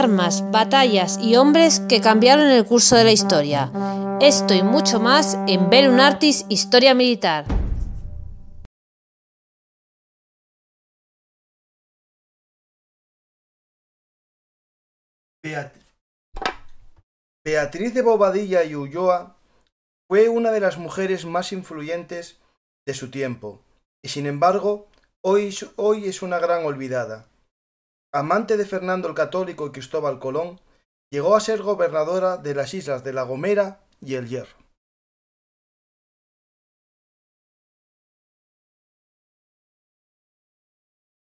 armas, batallas y hombres que cambiaron el curso de la historia. Esto y mucho más en Bellum Artis Historia Militar. Beatriz de Bobadilla y Ulloa fue una de las mujeres más influyentes de su tiempo, y sin embargo, hoy es una gran olvidada. Amante de Fernando el Católico y Cristóbal Colón, llegó a ser gobernadora de las islas de La Gomera y El Hierro.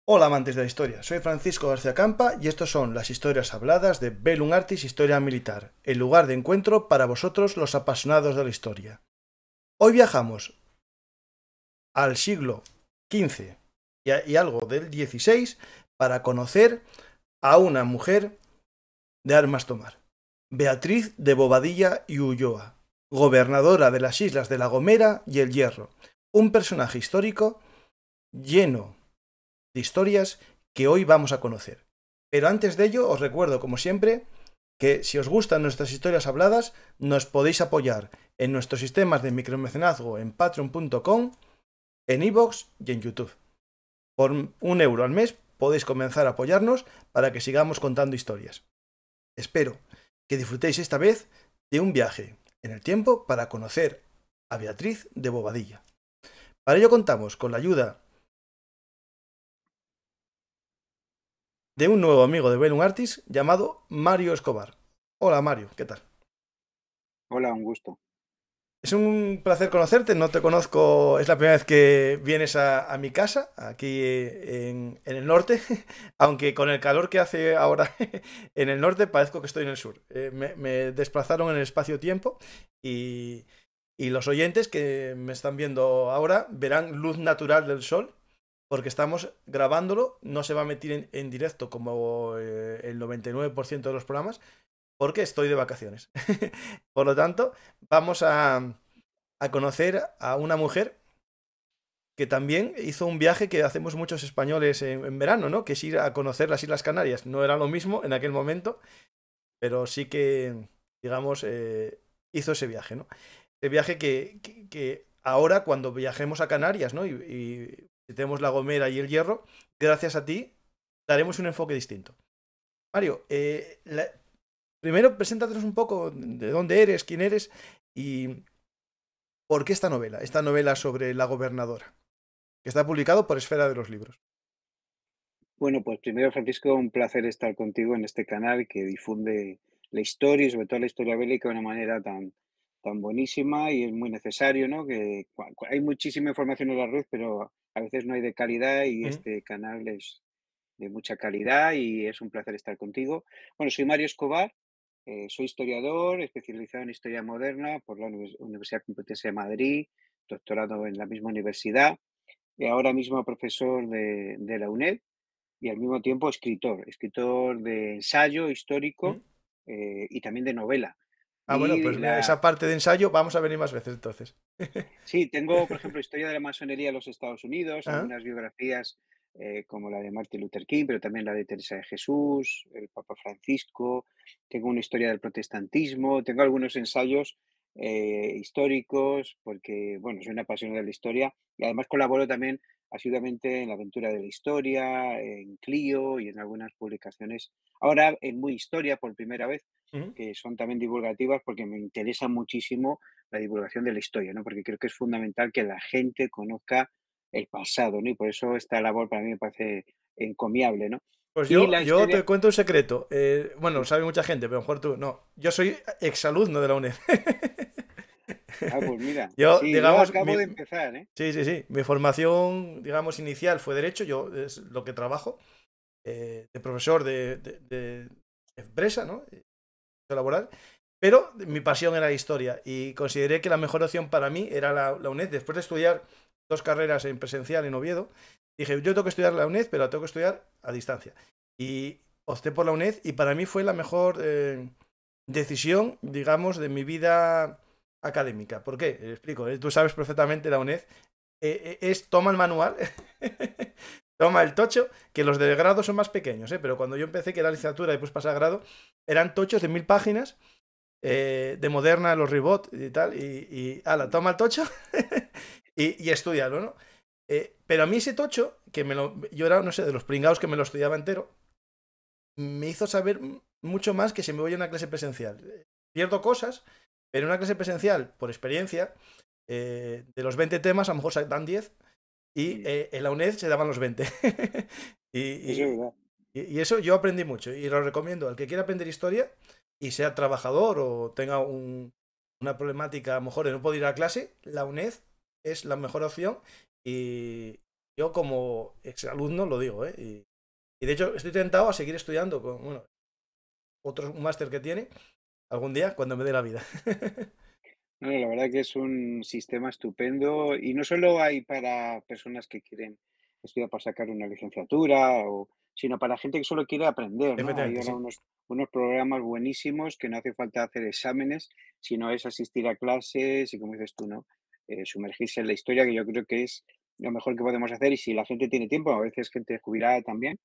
Hola amantes de la historia, soy Francisco García Campa y estos son las historias habladas de Bellum Artis Historia Militar, el lugar de encuentro para vosotros los apasionados de la historia. Hoy viajamos al siglo XV y algo del XVI para conocer a una mujer de armas tomar, Beatriz de Bobadilla y Ulloa, gobernadora de las islas de La Gomera y El Hierro, un personaje histórico lleno de historias que hoy vamos a conocer. Pero antes de ello os recuerdo, como siempre, que si os gustan nuestras historias habladas, nos podéis apoyar en nuestros sistemas de micromecenazgo en patreon.com, en iVoox y en YouTube. Por €1 al mes podéis comenzar a apoyarnos para que sigamos contando historias. Espero que disfrutéis esta vez de un viaje en el tiempo para conocer a Beatriz de Bobadilla. Para ello contamos con la ayuda de un nuevo amigo de Bellum Artis llamado Mario Escobar. Hola Mario, ¿qué tal? Hola, un gusto. Es un placer conocerte, no te conozco, es la primera vez que vienes a mi casa, aquí en el norte, aunque con el calor que hace ahora en el norte parezco que estoy en el sur. Me desplazaron en el espacio-tiempo y los oyentes que me están viendo ahora verán luz natural del sol, porque estamos grabándolo, no se va a emitir en directo como el 99% de los programas, porque estoy de vacaciones. Por lo tanto, vamos a conocer a una mujer que también hizo un viaje que hacemos muchos españoles en verano, ¿no? Que es ir a conocer las Islas Canarias. No era lo mismo en aquel momento, pero sí que, digamos, hizo ese viaje, ¿no? El viaje que ahora, cuando viajemos a Canarias, ¿no? Y tenemos La Gomera y El Hierro, gracias a ti, daremos un enfoque distinto. Mario, primero, preséntanos un poco de dónde eres, quién eres y por qué esta novela sobre la gobernadora, que está publicado por Esfera de los Libros. Bueno, pues primero, Francisco, un placer estar contigo en este canal que difunde la historia y sobre todo la historia bélica de una manera tan buenísima, y es muy necesario, ¿no? Que hay muchísima información en la red, pero a veces no hay de calidad, y este canal es de mucha calidad y es un placer estar contigo. Bueno, soy Mario Escobar. Soy historiador, especializado en historia moderna por la Universidad Complutense de Madrid, doctorado en la misma universidad, y ahora mismo profesor de la UNED, y al mismo tiempo escritor de ensayo histórico y también de novela. Ah, y bueno, pues esa parte de ensayo vamos a venir más veces entonces. Sí, tengo, por ejemplo, historia de la masonería en los Estados Unidos, algunas biografías como la de Martin Luther King, pero también la de Teresa de Jesús, el Papa Francisco. Tengo una historia del protestantismo, tengo algunos ensayos históricos, porque bueno, soy una apasionada de la historia y además colaboro también asiduamente en La Aventura de la Historia, en Clio y en algunas publicaciones. Ahora en Muy Historia por primera vez, que son también divulgativas, porque me interesa muchísimo la divulgación de la historia, ¿no? Porque creo que es fundamental que la gente conozca el pasado, ¿no? Y por eso esta labor para mí me parece encomiable, ¿no? Pues yo te cuento un secreto. Bueno, lo sabe mucha gente, pero a lo mejor tú no. Yo soy exalumno de la UNED. Ah, pues mira. Yo, sí, digamos, acabo de empezar, ¿eh? Sí. Mi formación, digamos, inicial fue Derecho. Yo es lo que trabajo de profesor de empresa, ¿no? Laboral. Pero mi pasión era la historia y consideré que la mejor opción para mí era la UNED. Después de estudiar 2 carreras en presencial en Oviedo, dije, yo tengo que estudiar la UNED, pero la tengo que estudiar a distancia. Y opté por la UNED y para mí fue la mejor decisión, digamos, de mi vida académica. ¿Por qué? Explico, tú sabes perfectamente la UNED. Toma el manual Toma el tocho, que los de grado son más pequeños, ¿eh? Pero cuando yo empecé, que era licenciatura y después pasé a grado, eran tochos de 1000 páginas, de Moderna, los Ribot y tal, y ala, toma el tocho y estudialo, ¿no? Pero a mí ese tocho, que yo era, no sé, de los pringados que me lo estudiaba entero, me hizo saber mucho más que si me voy a una clase presencial. Pierdo cosas, pero en una clase presencial, por experiencia, de los 20 temas, a lo mejor se dan 10, y en la UNED se daban los 20. y eso yo aprendí mucho, y lo recomiendo al que quiera aprender historia, y sea trabajador o tenga una problemática, a lo mejor no puedo ir a clase, la UNED es la mejor opción, y yo como exalumno lo digo, ¿eh? Y de hecho estoy tentado a seguir estudiando con otro máster que tiene algún día cuando me dé la vida. No, la verdad que es un sistema estupendo y no solo hay para personas que quieren estudiar para sacar una licenciatura, sino para gente que solo quiere aprender, ¿no? Hay ahora unos programas buenísimos que no hace falta hacer exámenes, sino es asistir a clases y, como dices tú, ¿no? Sumergirse en la historia, que yo creo que es lo mejor que podemos hacer, y si la gente tiene tiempo, a veces gente jubilada también,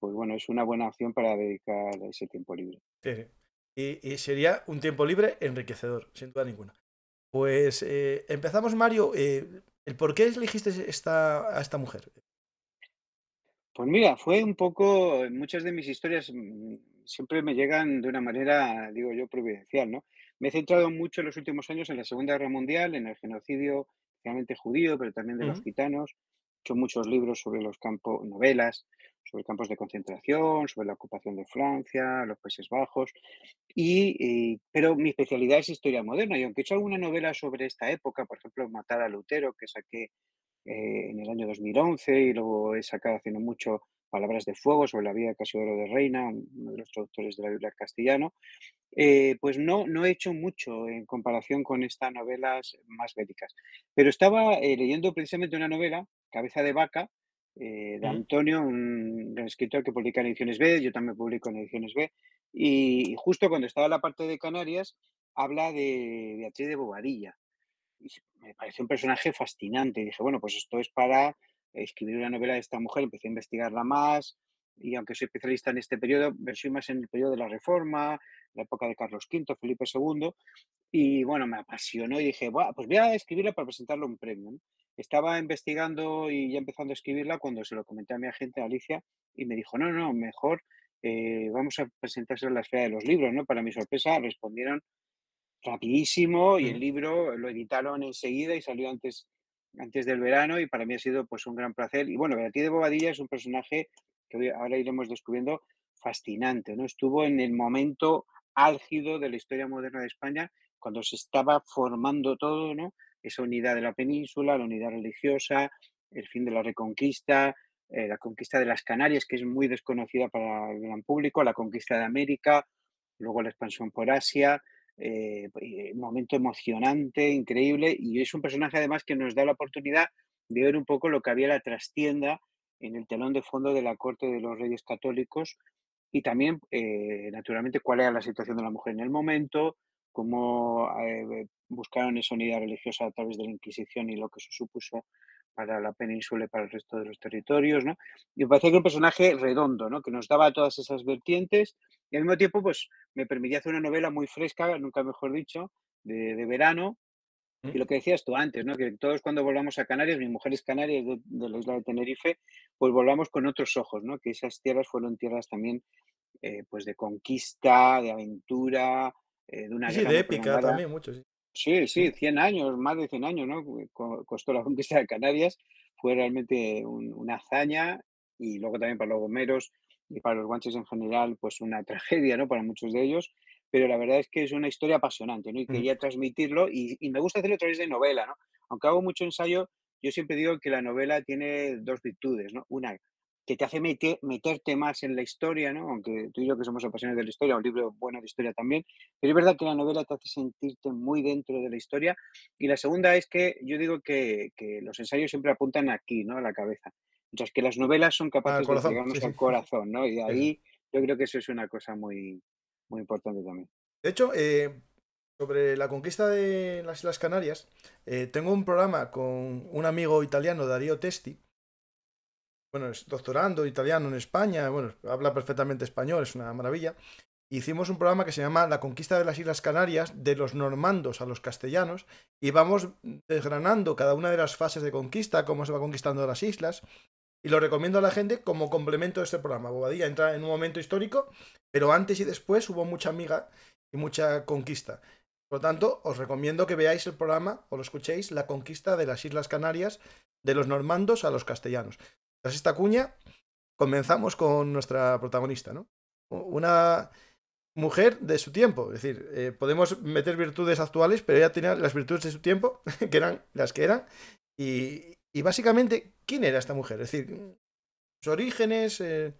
pues bueno, es una buena opción para dedicar ese tiempo libre. Sí. Y sería un tiempo libre enriquecedor, sin duda ninguna. Pues empezamos, Mario. ¿El por qué elegiste a esta mujer? Pues mira, fue un poco... Muchas de mis historias siempre me llegan de una manera, digo yo, providencial, ¿no? Me he centrado mucho en los últimos años en la Segunda Guerra Mundial, en el genocidio realmente judío, pero también de los gitanos. He hecho muchos libros sobre los campos, novelas, sobre campos de concentración, sobre la ocupación de Francia, los Países Bajos, pero mi especialidad es historia moderna, y aunque he hecho alguna novela sobre esta época, por ejemplo, Matar a Lutero, que saqué en el año 2011, y luego he sacado haciendo mucho Palabras de Fuego sobre la vida de Casiodoro de Reina, uno de los traductores de la Biblia al castellano, pues no he hecho mucho en comparación con estas novelas más bélicas. Pero estaba leyendo precisamente una novela, Cabeza de Vaca, de Antonio, un gran escritor que publica en Ediciones B, yo también publico en Ediciones B, y justo cuando estaba en la parte de Canarias habla de Beatriz de Bobadilla. Y me pareció un personaje fascinante, y dije, bueno, pues esto es para escribir una novela de esta mujer. Empecé a investigarla más, y aunque soy especialista en este periodo, soy más en el periodo de la Reforma, la época de Carlos V, Felipe II, y bueno, me apasionó y dije, pues voy a escribirla para presentarle un premio, ¿no? Estaba investigando y ya empezando a escribirla cuando se lo comenté a mi agente Alicia, y me dijo, no, mejor vamos a presentárselo en la Feria de los Libros, ¿no? Para mi sorpresa respondieron rapidísimo y el libro lo editaron enseguida y salió antes del verano, y para mí ha sido pues un gran placer. Y bueno, Beatriz de Bobadilla es un personaje que ahora iremos descubriendo fascinante, ¿no? Estuvo en el momento álgido de la historia moderna de España, cuando se estaba formando todo, ¿no? Esa unidad de la península, la unidad religiosa, el fin de la Reconquista, la conquista de las Canarias, que es muy desconocida para el gran público, la conquista de América, luego la expansión por Asia, un momento emocionante, increíble, y es un personaje además que nos da la oportunidad de ver un poco lo que había en la trastienda, en el telón de fondo de la corte de los reyes católicos, y también, naturalmente, cuál era la situación de la mujer en el momento, cómo buscaron esa unidad religiosa a través de la Inquisición y lo que eso supuso para la península y para el resto de los territorios, ¿no? Y me parecía que un personaje redondo, ¿no? Que nos daba todas esas vertientes, y al mismo tiempo pues me permitía hacer una novela muy fresca, nunca mejor dicho, de verano. Y lo que decías tú antes, ¿no? Que todos cuando volvamos a Canarias, mi mujer es canaria, es de la isla de Tenerife, pues volvamos con otros ojos, ¿no? Que esas tierras fueron tierras también pues de conquista, de aventura, de una... Sí, de épica prolongada. También, mucho, sí. Sí, 100 años, más de 100 años, ¿no? Costó la conquista de Canarias, fue realmente una hazaña, y luego también para los gomeros y para los guanches en general, pues una tragedia, ¿no? Para muchos de ellos, pero la verdad es que es una historia apasionante, ¿no? Y quería transmitirlo, y me gusta hacerlo a través de novela, ¿no? Aunque hago mucho ensayo, yo siempre digo que la novela tiene dos virtudes, ¿no? Una, que te hace meterte más en la historia, ¿no? Aunque tú y yo, que somos apasionados de la historia, un libro bueno de historia también, pero es verdad que la novela te hace sentirte muy dentro de la historia. Y la segunda es que yo digo que los ensayos siempre apuntan aquí, ¿no? A la cabeza, mientras que las novelas son capaces de llegarnos al corazón, ¿no? Y de ahí yo creo que eso es una cosa muy, muy importante también. De hecho, sobre la conquista de las Islas Canarias, tengo un programa con un amigo italiano, Darío Testi, bueno, es doctorando italiano en España, bueno, habla perfectamente español, es una maravilla. Hicimos un programa que se llama La conquista de las Islas Canarias, de los normandos a los castellanos, y vamos desgranando cada una de las fases de conquista, cómo se va conquistando las islas, y lo recomiendo a la gente como complemento de este programa. Bobadilla entra en un momento histórico, pero antes y después hubo mucha miga y mucha conquista. Por lo tanto, os recomiendo que veáis el programa, o lo escuchéis, La conquista de las Islas Canarias, de los normandos a los castellanos. Tras esta cuña, comenzamos con nuestra protagonista, ¿no? Una mujer de su tiempo, es decir, podemos meter virtudes actuales, pero ella tenía las virtudes de su tiempo, que eran las que eran, y básicamente, ¿quién era esta mujer? Es decir, sus orígenes, se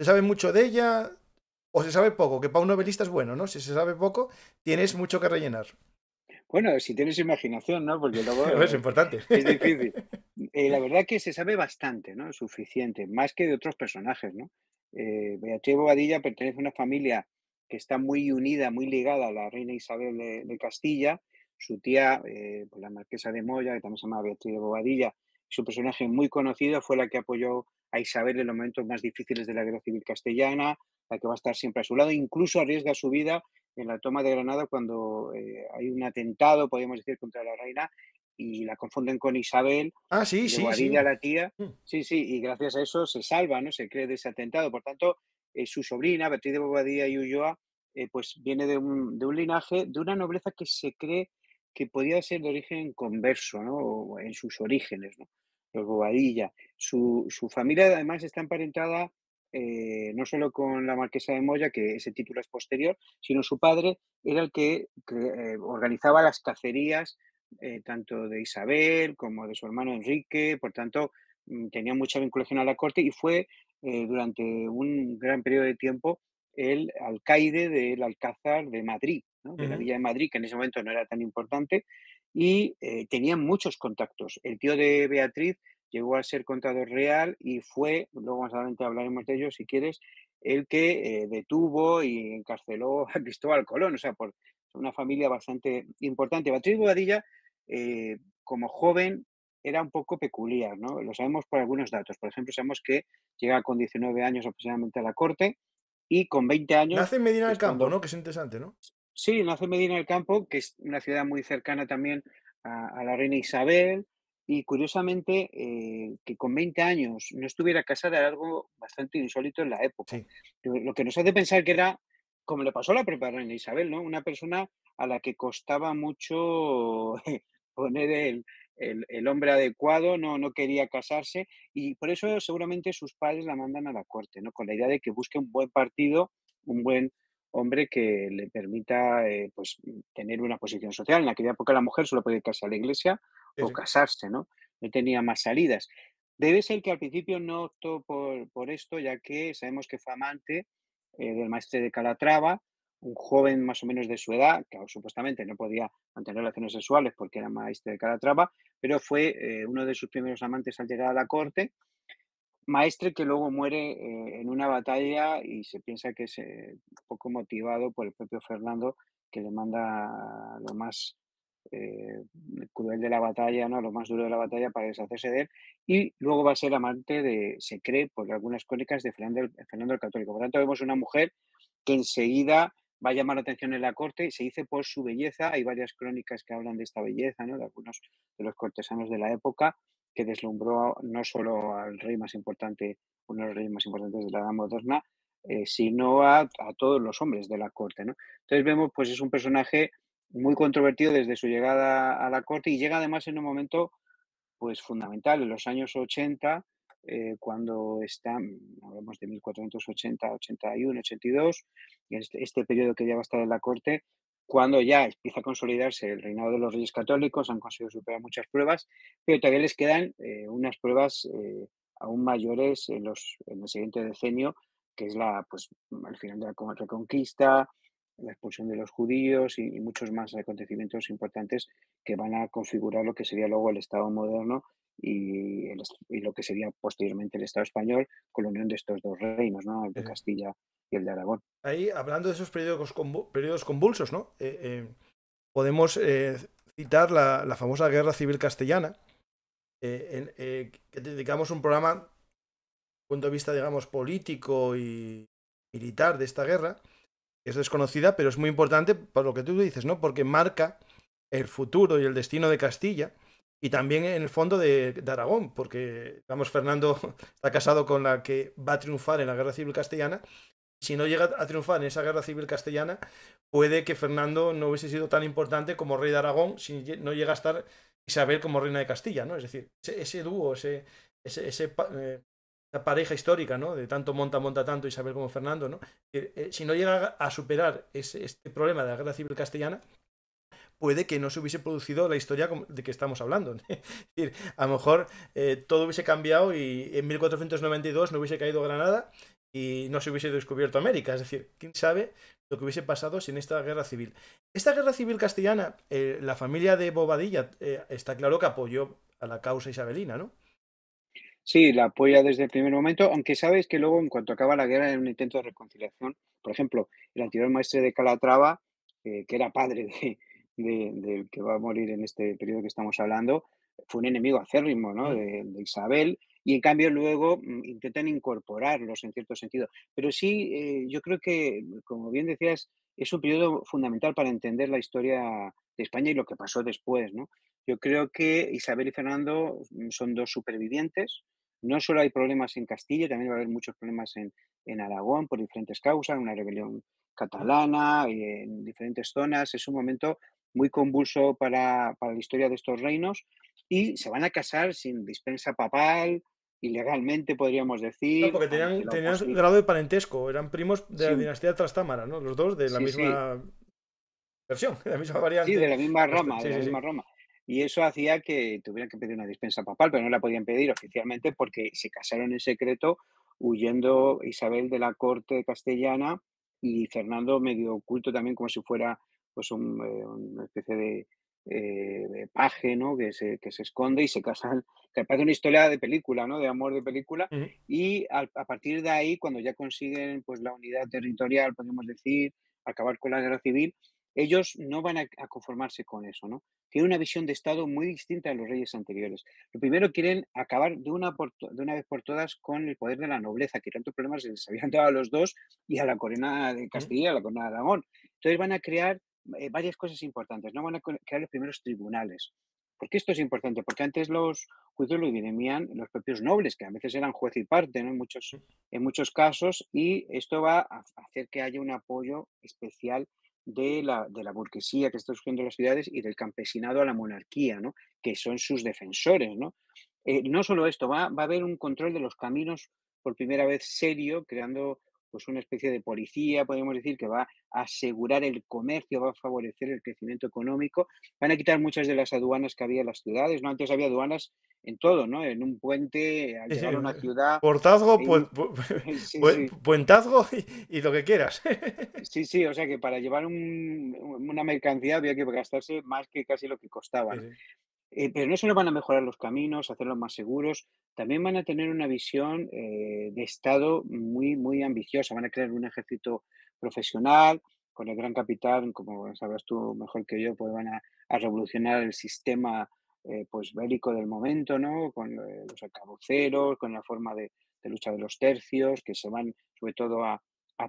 sabe mucho de ella, o se sabe poco, que para un novelista es bueno, ¿no? Si se sabe poco, tienes mucho que rellenar. Bueno, si tienes imaginación, ¿no? Porque luego es importante. Es difícil. La verdad que se sabe bastante, ¿no? Suficiente, más que de otros personajes, ¿no? Beatriz Bobadilla pertenece a una familia que está muy unida, muy ligada a la reina Isabel de Castilla. Su tía, la marquesa de Moya, que también se llama Beatriz de Bobadilla, su personaje muy conocido, fue la que apoyó a Isabel en los momentos más difíciles de la guerra civil castellana, la que va a estar siempre a su lado, incluso arriesga su vida en la toma de Granada cuando hay un atentado, podríamos decir, contra la reina, y la confunden con Isabel. Ah, sí, sí, Bobadilla, sí. La tía. Sí, sí, y gracias a eso se salva, ¿no? Se cree de ese atentado. Por tanto, su sobrina, Beatriz de Bobadilla y Ulloa, pues viene de un linaje, de una nobleza que se cree que podía ser de origen converso, ¿no? O en sus orígenes, ¿no? Los Bobadilla. Su familia, además, está emparentada no solo con la marquesa de Moya, que ese título es posterior, sino su padre era el que organizaba las cacerías, tanto de Isabel como de su hermano Enrique. Por tanto, tenía mucha vinculación a la corte y fue durante un gran periodo de tiempo el alcaide del Alcázar de Madrid, ¿no? De la villa de Madrid, que en ese momento no era tan importante, y tenía muchos contactos. El tío de Beatriz llegó a ser contador real y fue, luego más adelante hablaremos de ello si quieres, el que detuvo y encarceló a Cristóbal Colón, o sea, por una familia bastante importante. Beatriz Bobadilla, como joven, era un poco peculiar, ¿no? Lo sabemos por algunos datos. Por ejemplo, sabemos que llega con 19 años aproximadamente a la corte, y con 20 años... Nace en Medina del Campo, ¿no? Que es interesante, ¿no? Sí, nace en Medina del Campo, que es una ciudad muy cercana también a la reina Isabel, y curiosamente que con 20 años no estuviera casada era algo bastante insólito en la época. Sí. Lo que nos hace pensar que era, como le pasó a la propia reina Isabel, ¿no? Una persona a la que costaba mucho poner el hombre adecuado, no quería casarse, y por eso seguramente sus padres la mandan a la corte, ¿no? Con la idea de que busque un buen partido, un buen hombre que le permita pues, tener una posición social. En aquella época la mujer solo podía casar a la iglesia, sí, o casarse, ¿no? No tenía más salidas. Debe ser que al principio no optó por esto, ya que sabemos que fue amante del maestre de Calatrava, un joven más o menos de su edad, que supuestamente no podía mantener relaciones sexuales porque era maestre de Calatrava, pero fue uno de sus primeros amantes al llegar a la corte, maestre que luego muere en una batalla y se piensa que es un poco motivado por el propio Fernando, que le manda lo más cruel de la batalla, ¿no? Lo más duro de la batalla para deshacerse de él, y luego va a ser amante, se cree, por algunas crónicas, de Fernando el Católico. Por tanto, vemos una mujer que enseguida va a llamar la atención en la corte y se dice por su belleza. Hay varias crónicas que hablan de esta belleza, ¿no? De algunos de los cortesanos de la época, que deslumbró no solo al rey más importante, uno de los reyes más importantes de la edad moderna, sino a todos los hombres de la corte, ¿no? Entonces vemos, pues es un personaje muy controvertido desde su llegada a la corte, y llega además en un momento pues fundamental, en los años 80, cuando están, hablamos de 1480, 81, 82, este periodo que ya va a estar en la corte, cuando ya empieza a consolidarse el reinado de los reyes católicos, han conseguido superar muchas pruebas, pero todavía les quedan unas pruebas aún mayores en el siguiente decenio, que es el final de la Reconquista, la expulsión de los judíos y muchos más acontecimientos importantes que van a configurar lo que sería luego el Estado moderno y lo que sería posteriormente el Estado español, con la unión de estos dos reinos, ¿no? El de Castilla y el de Aragón. Ahí, hablando de esos periodos convulsos, ¿no? Podemos citar la famosa Guerra Civil Castellana, que dedicamos un programa punto de vista, digamos, político y militar de esta guerra, que es desconocida, pero es muy importante por lo que tú dices, ¿no? Porque marca el futuro y el destino de Castilla y también en el fondo de Aragón, porque, digamos, Fernando está casado con la que va a triunfar en la Guerra Civil Castellana. Si no llega a triunfar en esa Guerra Civil Castellana, puede que Fernando no hubiese sido tan importante como rey de Aragón si no llega a estar Isabel como reina de Castilla, ¿no? Es decir, ese dúo, esa pareja histórica, ¿no? De tanto monta tanto Isabel como Fernando, ¿no? Si no llega a superar este problema de la Guerra Civil Castellana, puede que no se hubiese producido la historia de que estamos hablando. Es decir, a lo mejor todo hubiese cambiado y en 1492 no hubiese caído Granada y no se hubiese descubierto América. Es decir, quién sabe lo que hubiese pasado sin esta guerra civil. Esta guerra civil castellana, la familia de Bobadilla está claro que apoyó a la causa isabelina, ¿no? Sí, la apoya desde el primer momento, aunque sabes que luego, en cuanto acaba la guerra, hay un intento de reconciliación. Por ejemplo, el anterior maestre de Calatrava, que era padre del que va a morir en este periodo que estamos hablando, fue un enemigo acérrimo, ¿no? de Isabel. Y en cambio luego intentan incorporarlos en cierto sentido. Pero sí, yo creo que, como bien decías, es un periodo fundamental para entender la historia de España y lo que pasó después, ¿no? Yo creo que Isabel y Fernando son dos supervivientes. No solo hay problemas en Castilla, también va a haber muchos problemas en Aragón por diferentes causas, una rebelión catalana, en diferentes zonas. Es un momento muy convulso para la historia de estos reinos y se van a casar sin dispensa papal, ilegalmente, podríamos decir. No, porque tenían grado de parentesco, eran primos de la dinastía Trastámara, ¿no? Los dos de la misma versión, de la misma variante. Sí, de la misma rama, rama. Y eso hacía que tuvieran que pedir una dispensa papal, pero no la podían pedir oficialmente porque se casaron en secreto, huyendo Isabel de la corte castellana y Fernando medio oculto también, como si fuera pues una especie de paje, ¿no? que se esconde y se casan, que parece una historia de película, ¿no? De amor de película. Uh-huh. Y a partir de ahí, cuando ya consiguen pues la unidad territorial, podemos decir, acabar con la guerra civil, ellos no van a conformarse con eso, ¿no? Tienen una visión de Estado muy distinta a los reyes anteriores. Lo primero, quieren acabar de una vez por todas con el poder de la nobleza, que tantos problemas se les habían dado a los dos y a la corona de Castilla, a la corona de Aragón. Entonces van a crear varias cosas importantes, ¿no? Van a crear los primeros tribunales. ¿Por qué esto es importante? Porque antes los juicios lo dirimían los propios nobles, que a veces eran juez y parte, ¿no? en muchos casos, y esto va a hacer que haya un apoyo especial de la burguesía que está surgiendo en las ciudades y del campesinado a la monarquía, ¿no? Que son sus defensores, ¿no? No solo esto, va a haber un control de los caminos por primera vez serio, creando pues una especie de policía, podríamos decir, que va a asegurar el comercio, va a favorecer el crecimiento económico. Van a quitar muchas de las aduanas que había en las ciudades, ¿no? Antes había aduanas en todo, ¿no? En un puente, al llegar a una ciudad... Portazgo, puentazgo y lo que quieras. Sí, o sea que para llevar una mercancía había que gastarse más que casi lo que costaba, ¿no? Sí. Pero no solo van a mejorar los caminos, hacerlos más seguros, también van a tener una visión de Estado muy, muy ambiciosa. Van a crear un ejército profesional con el gran capitán, como sabrás tú mejor que yo, pues van a revolucionar el sistema pues bélico del momento, ¿no? Con los arcabuceros, con la forma de lucha de los tercios, que se van sobre todo a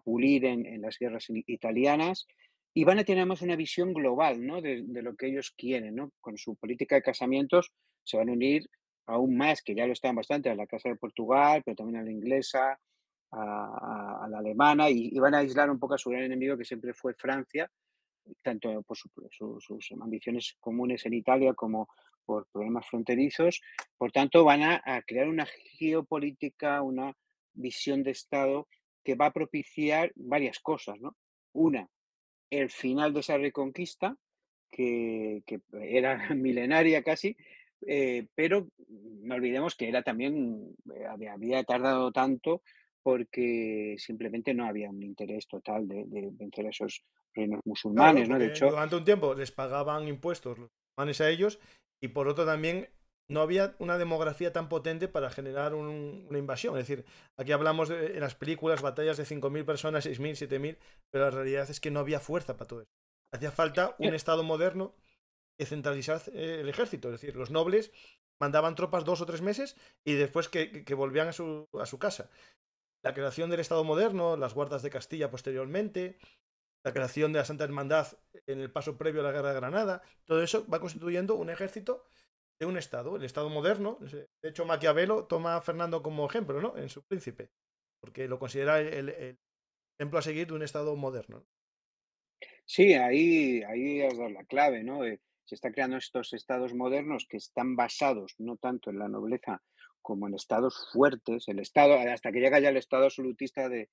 pulir en las guerras italianas. Y van a tener más una visión global, ¿no? de lo que ellos quieren, ¿no? Con su política de casamientos se van a unir aún más, que ya lo están bastante, a la Casa de Portugal, pero también a la inglesa, a la alemana, y van a aislar un poco a su gran enemigo, que siempre fue Francia, tanto por sus ambiciones comunes en Italia como por problemas fronterizos. Por tanto, van a crear una geopolítica, una visión de Estado que va a propiciar varias cosas, ¿no? Una, el final de esa reconquista, que era milenaria casi, pero no olvidemos que era también, había tardado tanto porque simplemente no había un interés total de vencer a esos reinos musulmanes, claro, ¿no? De hecho, durante un tiempo les pagaban impuestos los musulmanes a ellos, y por otro también no había una demografía tan potente para generar una invasión. Es decir, aquí hablamos en las películas batallas de 5.000 personas, 6.000, 7.000, pero la realidad es que no había fuerza para todo eso. Hacía falta un Estado moderno que centralizase el ejército. Es decir, los nobles mandaban tropas 2 o 3 meses y después que volvían a su casa. La creación del Estado moderno, las guardas de Castilla posteriormente, la creación de la Santa Hermandad en el paso previo a la Guerra de Granada, todo eso va constituyendo un ejército de un Estado, el Estado moderno. De hecho, Maquiavelo toma a Fernando como ejemplo, ¿no?, en Su Príncipe, porque lo considera el ejemplo a seguir de un Estado moderno, ¿no? Sí, ahí has dado la clave, ¿no? Se están creando estos estados modernos que están basados no tanto en la nobleza como en estados fuertes, el estado, hasta que llega ya el estado absolutista de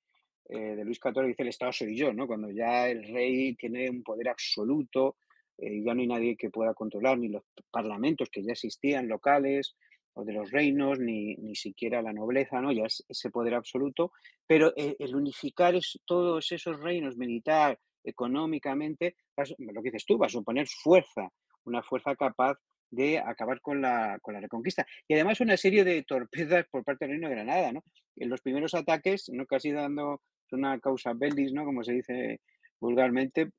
Luis XIV, dice el estado soy yo, ¿no? Cuando ya el rey tiene un poder absoluto, ya no hay nadie que pueda controlar, ni los parlamentos que ya existían, locales, o de los reinos, ni siquiera la nobleza, ¿no? Ya es ese poder absoluto, pero el unificar todos esos reinos, militar, económicamente, lo que dices tú, va a suponer fuerza, una fuerza capaz de acabar con la reconquista. Y además una serie de torpezas por parte del Reino de Granada, ¿no? En los primeros ataques, ¿no?, casi dando una causa bellis, ¿no?, como se dice vulgarmente,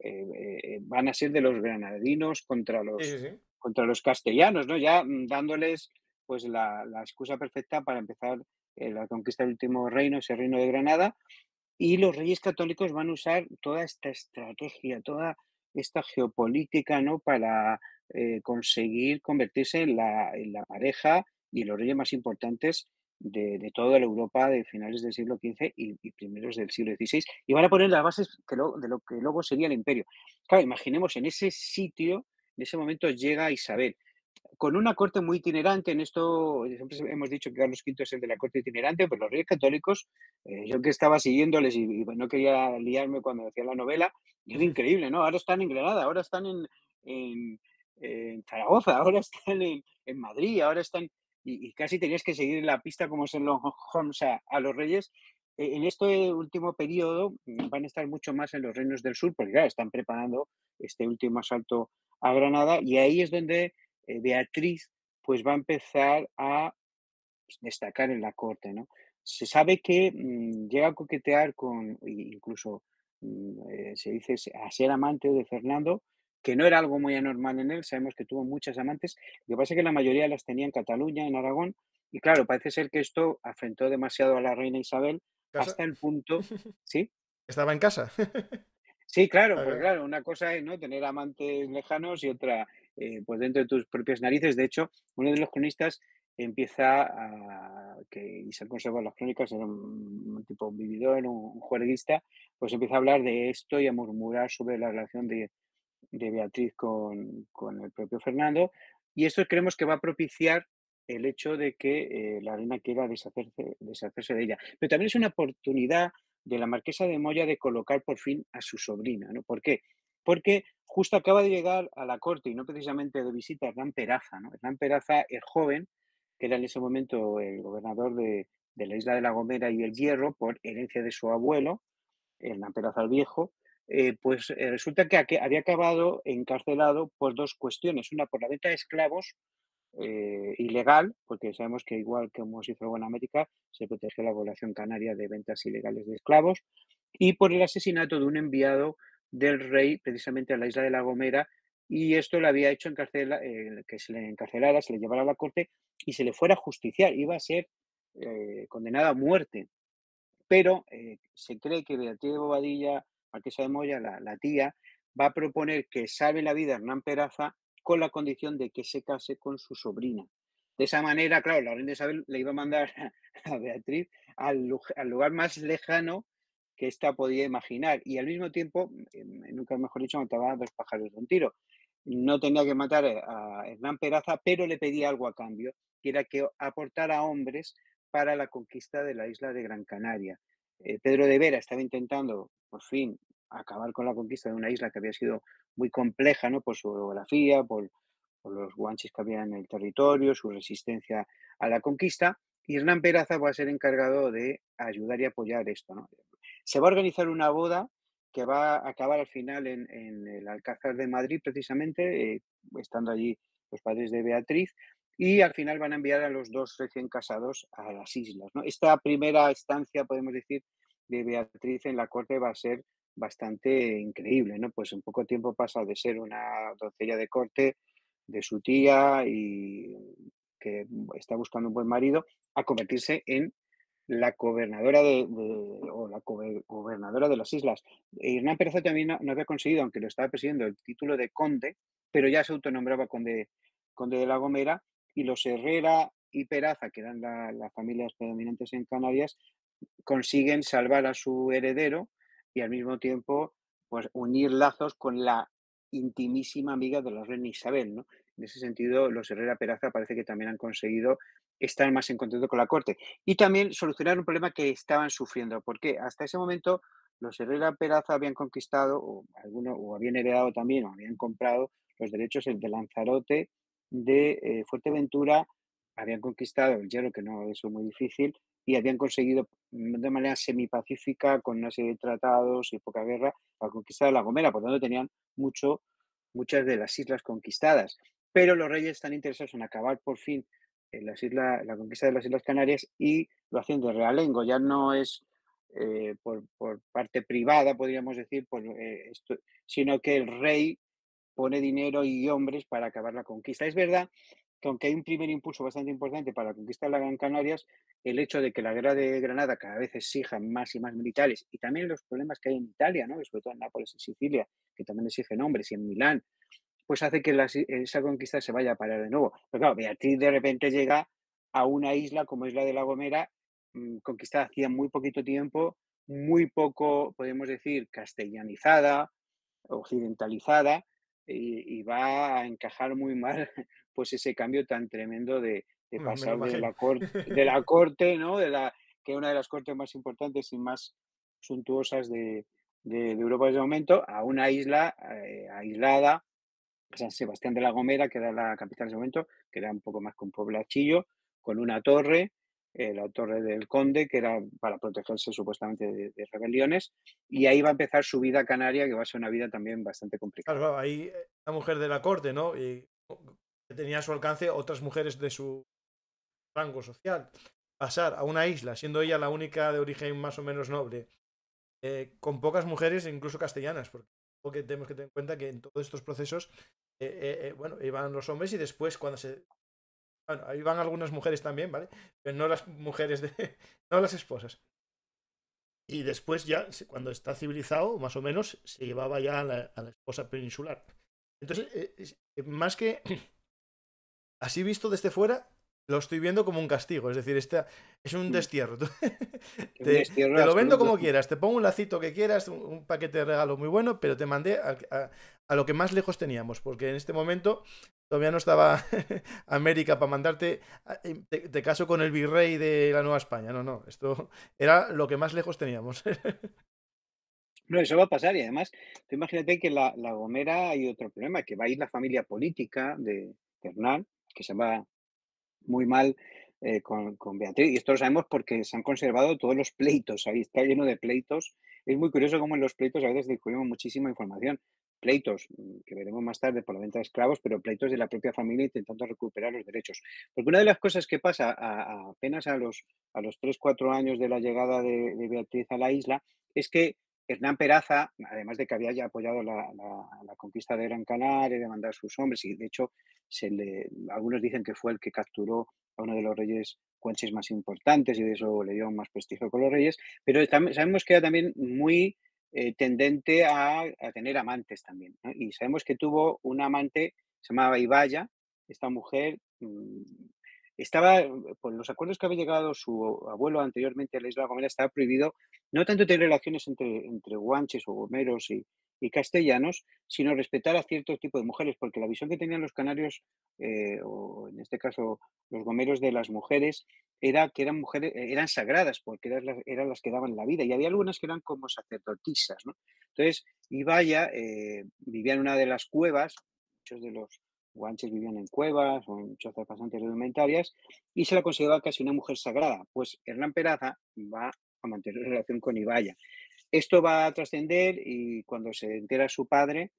van a ser de los granadinos contra los castellanos, ¿no?, ya dándoles pues la excusa perfecta para empezar la conquista del último reino, ese Reino de Granada. Y los reyes católicos van a usar toda esta estrategia, toda esta geopolítica, ¿no?, para conseguir convertirse en la pareja y en los reyes más importantes de toda la Europa de finales del siglo XV y primeros del siglo XVI, y van a poner las bases de lo que luego sería el imperio. Claro, imaginemos, en ese sitio, en ese momento llega Isabel, con una corte muy itinerante. En esto siempre hemos dicho que Carlos V es el de la corte itinerante, pero los reyes católicos, yo que estaba siguiéndoles y no quería liarme cuando decía la novela, y es increíble, ¿no? Ahora están en Granada, ahora están en Zaragoza, ahora están en Madrid, ahora están... Y casi tenías que seguir en la pista como Sherlock Holmes a los reyes. En este último periodo van a estar mucho más en los reinos del sur, porque claro, están preparando este último asalto a Granada, y ahí es donde Beatriz pues va a empezar a destacar en la corte, ¿no? Se sabe que llega a coquetear con, incluso se dice, a ser amante de Fernando, que no era algo muy anormal en él. Sabemos que tuvo muchas amantes, lo que pasa es que la mayoría las tenía en Cataluña, en Aragón, y claro, parece ser que esto afrentó demasiado a la reina Isabel, hasta el punto... ¿Sí? Estaba en casa. Sí, claro, porque claro, una cosa es, ¿no?, tener amantes lejanos y otra, pues dentro de tus propias narices. De hecho, uno de los cronistas empieza a... y se conserva las crónicas, era un tipo un vividor, era un juerguista, pues empieza a hablar de esto y a murmurar sobre la relación de Beatriz con el propio Fernando, y esto creemos que va a propiciar el hecho de que la reina quiera deshacerse de ella. Pero también es una oportunidad de la marquesa de Moya de colocar por fin a su sobrina, ¿no? ¿Por qué? Porque justo acaba de llegar a la corte, y no precisamente de visita, Hernán Peraza, ¿no? Hernán Peraza, el joven, que era en ese momento el gobernador de la isla de La Gomera y El Hierro, por herencia de su abuelo, Hernán Peraza el Viejo, resulta que había acabado encarcelado por dos cuestiones. Una, por la venta de esclavos, ilegal, porque sabemos que igual que como se hizo en América, se protegió la población canaria de ventas ilegales de esclavos, y por el asesinato de un enviado del rey precisamente a la isla de La Gomera, y esto le había hecho que se le encarcelara, se le llevara a la corte y se le fuera a justiciar. Iba a ser condenada a muerte, pero se cree que Beatriz de Bobadilla, marquesa de Moya, la tía, va a proponer que salve la vida a Hernán Peraza con la condición de que se case con su sobrina. De esa manera, claro, la reina Isabel le iba a mandar a Beatriz al lugar más lejano que ésta podía imaginar, y al mismo tiempo, nunca mejor dicho, mataba a dos pájaros de un tiro. No tenía que matar a Hernán Peraza, pero le pedía algo a cambio, que era que aportara hombres para la conquista de la isla de Gran Canaria. Pedro de Vera estaba intentando, por fin, acabar con la conquista de una isla que había sido muy compleja, ¿no?, por su orografía, por los guanches que había en el territorio, su resistencia a la conquista, y Hernán Peraza va a ser encargado de ayudar y apoyar esto, ¿no? Se va a organizar una boda que va a acabar al final en el Alcázar de Madrid, precisamente, estando allí los padres de Beatriz, y al final van a enviar a los dos recién casados a las islas, ¿no? Esta primera estancia, podemos decir, de Beatriz en la corte va a ser bastante increíble, ¿no? Pues en poco tiempo pasa de ser una doncella de corte de su tía y que está buscando un buen marido, a convertirse en la gobernadora gobernadora de las islas. Hernán Peraza también no había conseguido, aunque lo estaba presidiendo, el título de conde, pero ya se autonombraba conde de La Gomera, y los Herrera y Peraza, que eran las familias predominantes en Canarias, consiguen salvar a su heredero y al mismo tiempo pues unir lazos con la intimísima amiga de la reina Isabel, ¿no? En ese sentido, los Herrera Peraza parece que también han conseguido estar más en contacto con la corte y también solucionar un problema que estaban sufriendo, porque hasta ese momento los Herrera Peraza habían conquistado o habían heredado también o habían comprado los derechos de Lanzarote, de Fuerteventura, habían conquistado el Hierro, que no es muy difícil, y habían conseguido de manera semipacífica, con una serie de tratados y poca guerra, la conquista de La Gomera. Por lo tanto, tenían muchas de las islas conquistadas. Pero los reyes están interesados en acabar por fin la conquista de las Islas Canarias, y lo hacen de realengo. Ya no es por parte privada, podríamos decir, sino que el rey pone dinero y hombres para acabar la conquista. Es verdad que aunque hay un primer impulso bastante importante para la conquista de la Gran Canarias, el hecho de que la guerra de Granada cada vez exija más y más militares, y también los problemas que hay en Italia, ¿no? Sobre todo en Nápoles y Sicilia, que también exigen hombres, y en Milán, pues hace que esa conquista se vaya a parar de nuevo. Pero claro, Beatriz de repente llega a una isla como es la de La Gomera, conquistada hacía muy poquito tiempo, muy poco, podemos decir, castellanizada, occidentalizada, y va a encajar muy mal pues ese cambio tan tremendo de pasar de la corte, ¿no? Que es una de las cortes más importantes y más suntuosas de Europa en ese momento, a una isla aislada, San Sebastián de la Gomera, que era la capital en ese momento, que era un poco más que un poblachillo, con una torre, la torre del conde, que era para protegerse supuestamente de rebeliones, y ahí va a empezar su vida canaria, que va a ser una vida también bastante complicada. Claro, ahí la mujer de la corte, ¿no? Y tenía a su alcance otras mujeres de su rango social. Pasar a una isla, siendo ella la única de origen más o menos noble, con pocas mujeres, incluso castellanas, porque tenemos que tener en cuenta que en todos estos procesos iban los hombres, y después cuando ahí van algunas mujeres también, ¿vale? Pero no las mujeres no las esposas. Y después ya, cuando está civilizado, más o menos, se llevaba ya a la esposa peninsular. Entonces, más que así visto desde fuera, lo estoy viendo como un castigo. Es decir, es un destierro. Te lo vendo como quieras, te pongo un lacito que quieras, un paquete de regalo muy bueno, pero te mandé a lo que más lejos teníamos, porque en este momento todavía no estaba América para mandarte, te caso con el virrey de la Nueva España. No, esto era lo que más lejos teníamos. No, eso va a pasar, y además, tú imagínate que la Gomera hay otro problema, que va a ir la familia política de Hernán, que se va muy mal con Beatriz, y esto lo sabemos porque se han conservado todos los pleitos, ahí está lleno de pleitos. Es muy curioso cómo en los pleitos a veces descubrimos muchísima información, pleitos que veremos más tarde por la venta de esclavos, pero pleitos de la propia familia intentando recuperar los derechos, porque una de las cosas que pasa apenas a los 3-4 años de la llegada de Beatriz a la isla es que Hernán Peraza, además de que había ya apoyado la conquista de Gran Canaria, de mandar sus hombres, y de hecho algunos dicen que fue el que capturó a uno de los reyes cuenches más importantes, y de eso le dio más prestigio con los reyes, pero sabemos que era también muy tendente a tener amantes también, ¿no? Y sabemos que tuvo una amante, se llamaba Ibaya. Esta mujer estaba, por los acuerdos que había llegado su abuelo anteriormente a la isla de Gomera, estaba prohibido no tanto tener relaciones entre guanches o gomeros y castellanos, sino respetar a cierto tipo de mujeres, porque la visión que tenían los canarios, o en este caso los gomeros, de las mujeres, era que eran mujeres, eran sagradas, porque eran las que daban la vida, y había algunas que eran como sacerdotisas, ¿no? Entonces, Ibaya vivía en una de las cuevas, muchos de los guanches vivían en cuevas o en chozas bastante rudimentarias, y se la consideraba casi una mujer sagrada. Pues Hernán Peraza va a mantener relación con Ibaya. Esto va a trascender, y cuando se entera su padre,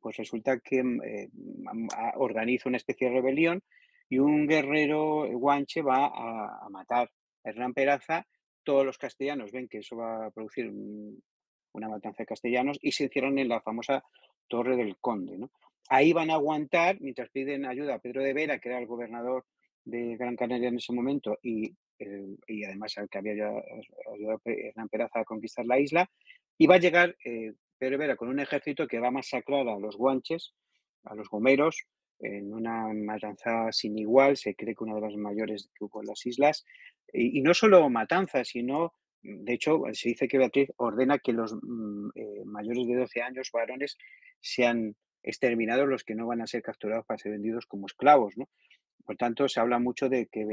pues resulta que organiza una especie de rebelión, y un guerrero guanche va a matar a Hernán Peraza. Todos los castellanos ven que eso va a producir una matanza de castellanos, y se encierran en la famosa Torre del Conde, ¿no? Ahí van a aguantar mientras piden ayuda a Pedro de Vera, que era el gobernador de Gran Canaria en ese momento y además al que había ya ayudado Hernán Peraza a conquistar la isla, y va a llegar Pedro Vera con un ejército que va a masacrar a los guanches, a los gomeros, en una matanza sin igual, se cree que una de las mayores que hubo en las islas, y no solo matanza, sino, de hecho, se dice que Beatriz ordena que los mayores de 12 años, varones, sean exterminados, los que no van a ser capturados para ser vendidos como esclavos, ¿no? Por tanto, se habla mucho de que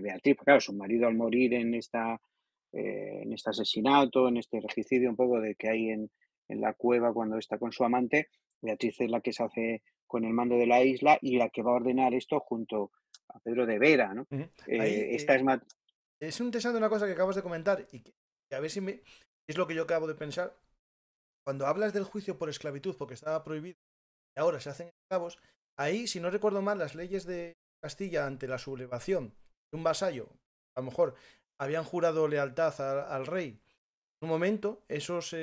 Beatriz, claro, su marido al morir en este asesinato, en este regicidio un poco de que hay en la cueva cuando está con su amante, Beatriz es la que se hace con el mando de la isla y la que va a ordenar esto junto a Pedro de Vera, ¿no? Es interesante una cosa que acabas de comentar y que a ver si es lo que yo acabo de pensar. Cuando hablas del juicio por esclavitud, porque estaba prohibido y ahora se hacen esclavos, ahí, si no recuerdo mal, las leyes de Castilla ante la sublevación de un vasallo, a lo mejor habían jurado lealtad al rey. En un momento, esos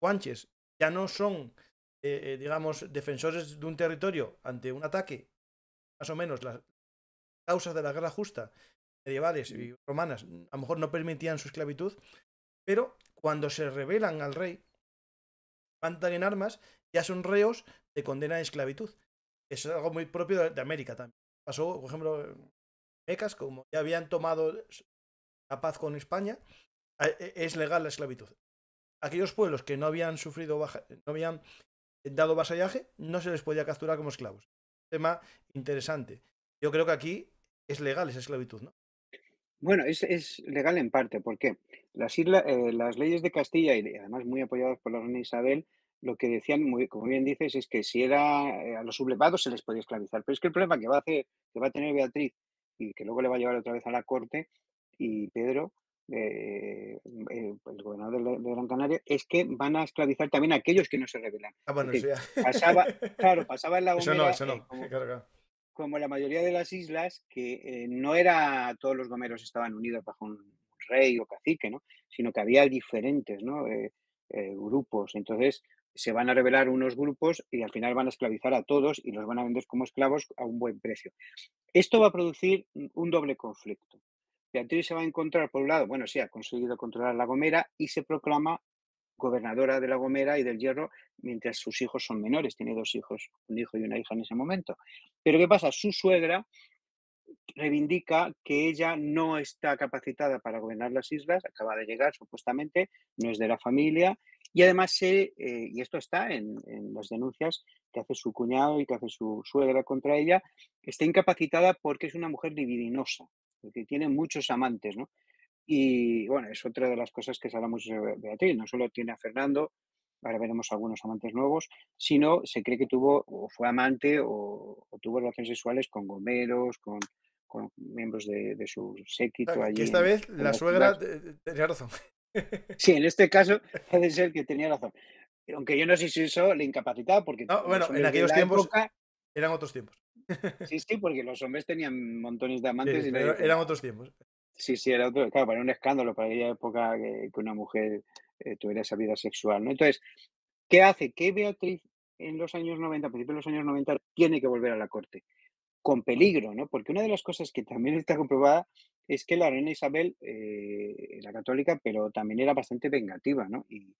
guanches ya no son, digamos, defensores de un territorio ante un ataque. Más o menos las causas de la guerra justa medievales y romanas a lo mejor no permitían su esclavitud, pero cuando se rebelan al rey, levantan en armas, ya son reos de condena de esclavitud. Es algo muy propio de América también. Pasó, por ejemplo, Mecas, como ya habían tomado la paz con España, es legal la esclavitud. Aquellos pueblos que no habían sufrido, no habían dado vasallaje, no se les podía capturar como esclavos. Tema interesante. Yo creo que aquí es legal esa esclavitud, ¿no? Bueno, es legal en parte, porque las leyes de Castilla, y además muy apoyadas por la reina Isabel, lo que decían, como bien dices, es que si era a los sublevados se les podía esclavizar. Pero es que el problema que va a tener Beatriz, y que luego le va a llevar otra vez a la corte, y Pedro, el gobernador de Gran Canaria, es que van a esclavizar también a aquellos que no se rebelan. Ah, bueno, es decir, sí. Pasaba en La Gomera, eso no, como la mayoría de las islas, que no era todos los gomeros estaban unidos bajo un rey o cacique, ¿no? Sino que había diferentes, ¿no? Grupos. Entonces se van a rebelar unos grupos y al final van a esclavizar a todos y los van a vender como esclavos a un buen precio. Esto va a producir un doble conflicto. Beatriz se va a encontrar, por un lado, bueno, sí, ha conseguido controlar La Gomera y se proclama gobernadora de La Gomera y del Hierro, mientras sus hijos son menores, tiene dos hijos, un hijo y una hija en ese momento. Pero ¿qué pasa? Su suegra reivindica que ella no está capacitada para gobernar las islas, acaba de llegar supuestamente, no es de la familia, y además, y esto está en las denuncias que hace su cuñado y que hace su suegra contra ella, está incapacitada porque es una mujer libidinosa, porque tiene muchos amantes, ¿no? Y bueno, es otra de las cosas que se habla mucho sobre Beatriz. No solo tiene a Fernando, ahora veremos algunos amantes nuevos, sino se cree que tuvo o fue amante o tuvo relaciones sexuales con gomeros, con miembros de su séquito. Claro, allí. Que esta vez la suegra tenía razón. Sí, en este caso puede ser que tenía razón. Aunque yo no sé si eso le incapacitaba, porque... No, bueno, en aquellos tiempos época, eran otros tiempos. Sí, sí, porque los hombres tenían montones de amantes. Sí, y eran otros tiempos. Sí, era otro. Claro, para un escándalo, para aquella época que una mujer tuviera esa vida sexual, ¿no? Entonces, ¿qué hace? Que Beatriz en los años 90, a principios de los años 90, tiene que volver a la corte. Con peligro, ¿no? Porque una de las cosas que también está comprobada es que la reina Isabel era católica, pero también era bastante vengativa, ¿no? Y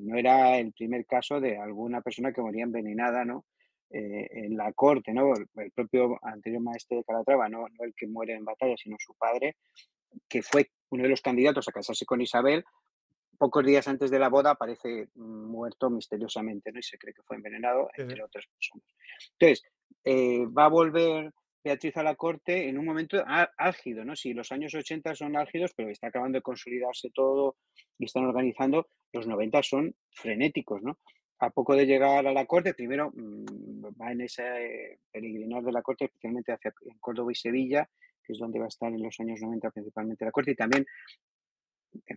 no era el primer caso de alguna persona que moría envenenada, ¿no? En la corte, ¿no? El propio anterior maestre de Calatrava, no el que muere en batalla, sino su padre, que fue uno de los candidatos a casarse con Isabel, pocos días antes de la boda aparece muerto misteriosamente, ¿no? Y se cree que fue envenenado, entre otras personas. Entonces, va a volver Beatriz a la corte en un momento álgido, ¿no? Si los años 80 son álgidos, pero está acabando de consolidarse todo y están organizando, los 90 son frenéticos, ¿no? A poco de llegar a la corte, primero va en ese peregrinar de la corte, especialmente hacia Córdoba y Sevilla, que es donde va a estar en los años 90 principalmente la corte, y también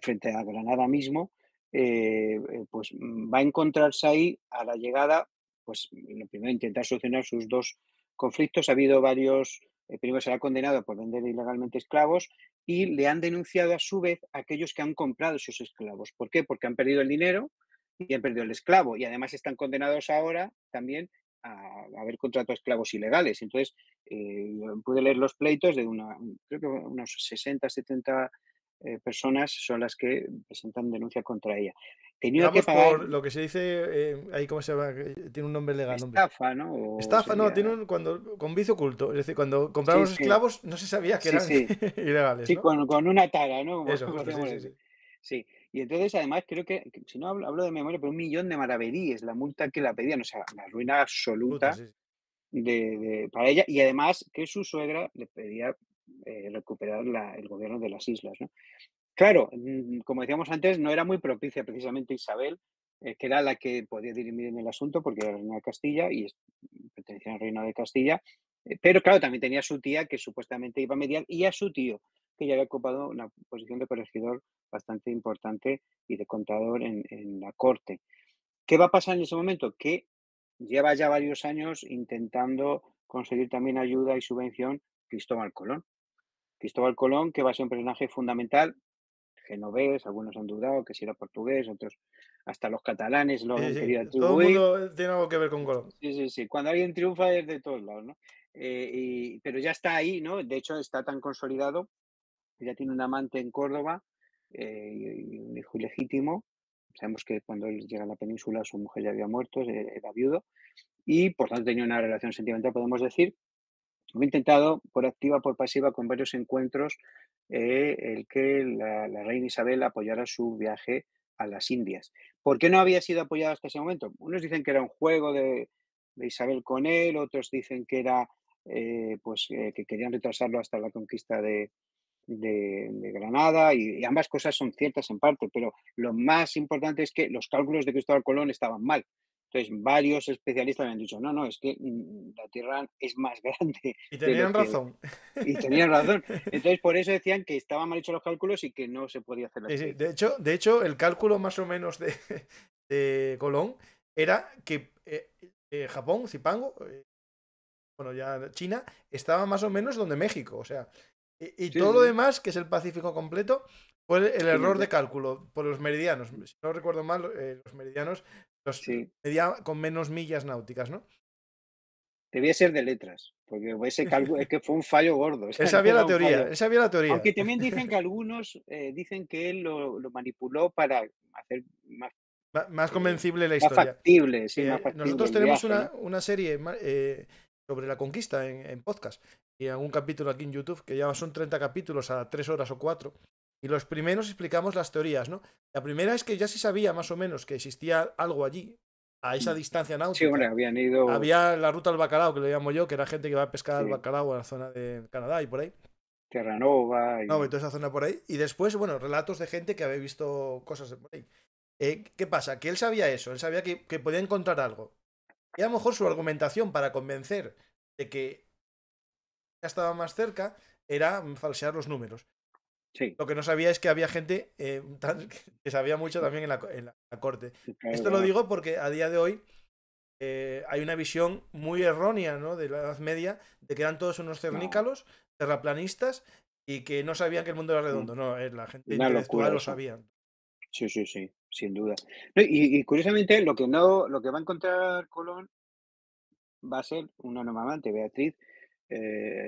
frente a Granada mismo, pues va a encontrarse ahí a la llegada, pues lo primero, intentar solucionar sus dos conflictos. Ha habido varios, primero será condenado por vender ilegalmente esclavos y le han denunciado a su vez a aquellos que han comprado sus esclavos. ¿Por qué? Porque han perdido el dinero y han perdido el esclavo y además están condenados ahora también a haber contratado esclavos ilegales. Entonces, pude leer los pleitos de creo que unos 60, 70 personas son las que presentan denuncia contra ella. Tenía que pagar por lo que se dice, ahí cómo se llama, tiene un nombre legal. Estafa, ¿no? O estafa, sería... no, tiene con vicio oculto, es decir, cuando compraban los esclavos no se sabía que eran ilegales. Sí, ¿no? con una tara, ¿no? Como eso, sí. Y entonces, además, creo que, si no hablo de memoria, pero 1.000.000 de maravedíes, la multa que la pedían, o sea, la ruina absoluta para ella. Y además que su suegra le pedía recuperar el gobierno de las islas, ¿no? Claro, como decíamos antes, no era muy propicia precisamente Isabel, que era la que podía dirimir en el asunto porque era reina de Castilla y pertenecía al reino de Castilla, pero claro, también tenía a su tía que supuestamente iba a mediar y a su tío, que ya había ocupado una posición de corregidor bastante importante y de contador en la corte. ¿Qué va a pasar en ese momento? Que lleva ya varios años intentando conseguir también ayuda y subvención Cristóbal Colón. Cristóbal Colón, que va a ser un personaje fundamental, genovés, algunos han dudado que si era portugués, otros hasta los catalanes lo han querido atribuir. Todo el mundo tiene algo que ver con Colón. Sí. Cuando alguien triunfa es de todos lados, ¿no? Pero ya está ahí, ¿no? De hecho, está tan consolidado que ya tiene un amante en Córdoba y un hijo ilegítimo. Sabemos que cuando él llega a la península su mujer ya había muerto, era viudo y por tanto tenía una relación sentimental, podemos decir. He intentado por activa, por pasiva, con varios encuentros, el que la reina Isabel apoyara su viaje a las Indias. ¿Por qué no había sido apoyado hasta ese momento? Unos dicen que era un juego de Isabel con él, otros dicen que era que querían retrasarlo hasta la conquista de Granada, y ambas cosas son ciertas en parte, pero lo más importante es que los cálculos de Cristóbal Colón estaban mal. Entonces, varios especialistas me han dicho, no, es que la Tierra es más grande. Y tenían razón. Entonces, por eso decían que estaban mal hechos los cálculos y que no se podía hacer la tierra. De hecho, el cálculo más o menos de Colón era que Japón, Zipango, bueno, ya China, estaba más o menos donde México. O sea, todo lo demás, que es el Pacífico completo, fue el error de cálculo por los meridianos. Si no recuerdo mal, los meridianos... con menos millas náuticas, ¿no? Debía ser de letras, porque ese cálculo es que fue un fallo gordo. O sea, esa había la teoría. Aunque también dicen que algunos dicen que él lo manipuló para hacer más convencible la historia. Más factible. Nosotros tenemos una serie sobre la conquista en podcast y algún capítulo aquí en YouTube, que ya son 30 capítulos a 3 horas o 4. Y los primeros explicamos las teorías, ¿no? La primera es que ya se sabía más o menos que existía algo allí, a esa distancia náutica. Sí, hombre, habían ido... Había la ruta al bacalao, que lo llamo yo, que era gente que va a pescar al bacalao a la zona de Canadá y por ahí. Terranova y... No, y toda esa zona por ahí. Y después, bueno, relatos de gente que había visto cosas de por ahí. ¿Qué pasa? Que él sabía eso, él sabía que podía encontrar algo. Y a lo mejor su argumentación para convencer de que ya estaba más cerca era falsear los números. Sí. Lo que no sabía es que había gente que sabía mucho también en la corte. Claro, esto lo digo porque a día de hoy hay una visión muy errónea, ¿no?, de la Edad Media, de que eran todos unos cernícalos, terraplanistas, y que no sabían que el mundo era redondo. No, la gente intelectual lo sabía. Sí, sin duda. No, y curiosamente lo que va a encontrar Colón va a ser una amante, Beatriz.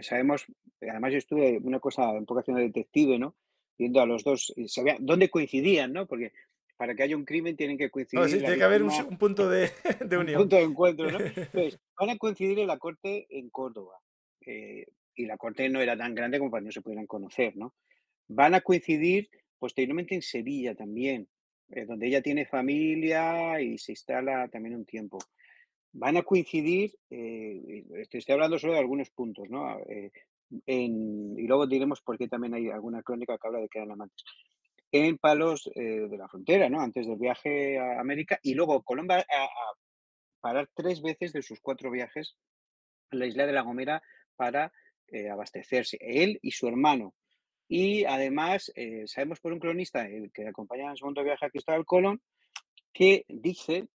Sabemos, además yo estuve una cosa un poco haciendo detective, ¿no?, viendo a los dos, sabía dónde coincidían, ¿no?, porque para que haya un crimen tienen que coincidir. Tiene que haber un punto de unión. Un punto de encuentro, ¿no? Entonces, van a coincidir en la corte en Córdoba, y la corte no era tan grande como para que no se pudieran conocer, ¿no? Van a coincidir posteriormente en Sevilla también, donde ella tiene familia y se instala también un tiempo. Van a coincidir, estoy hablando solo de algunos puntos, ¿no? Y luego diremos por qué también hay alguna crónica que habla de que eran amantes. En Palos de la Frontera, ¿no?, antes del viaje a América, y luego Colón va a parar 3 veces de sus 4 viajes a la isla de La Gomera para abastecerse, él y su hermano. Y además, sabemos por un cronista, el que acompaña en el segundo viaje a Cristóbal Colón, que dice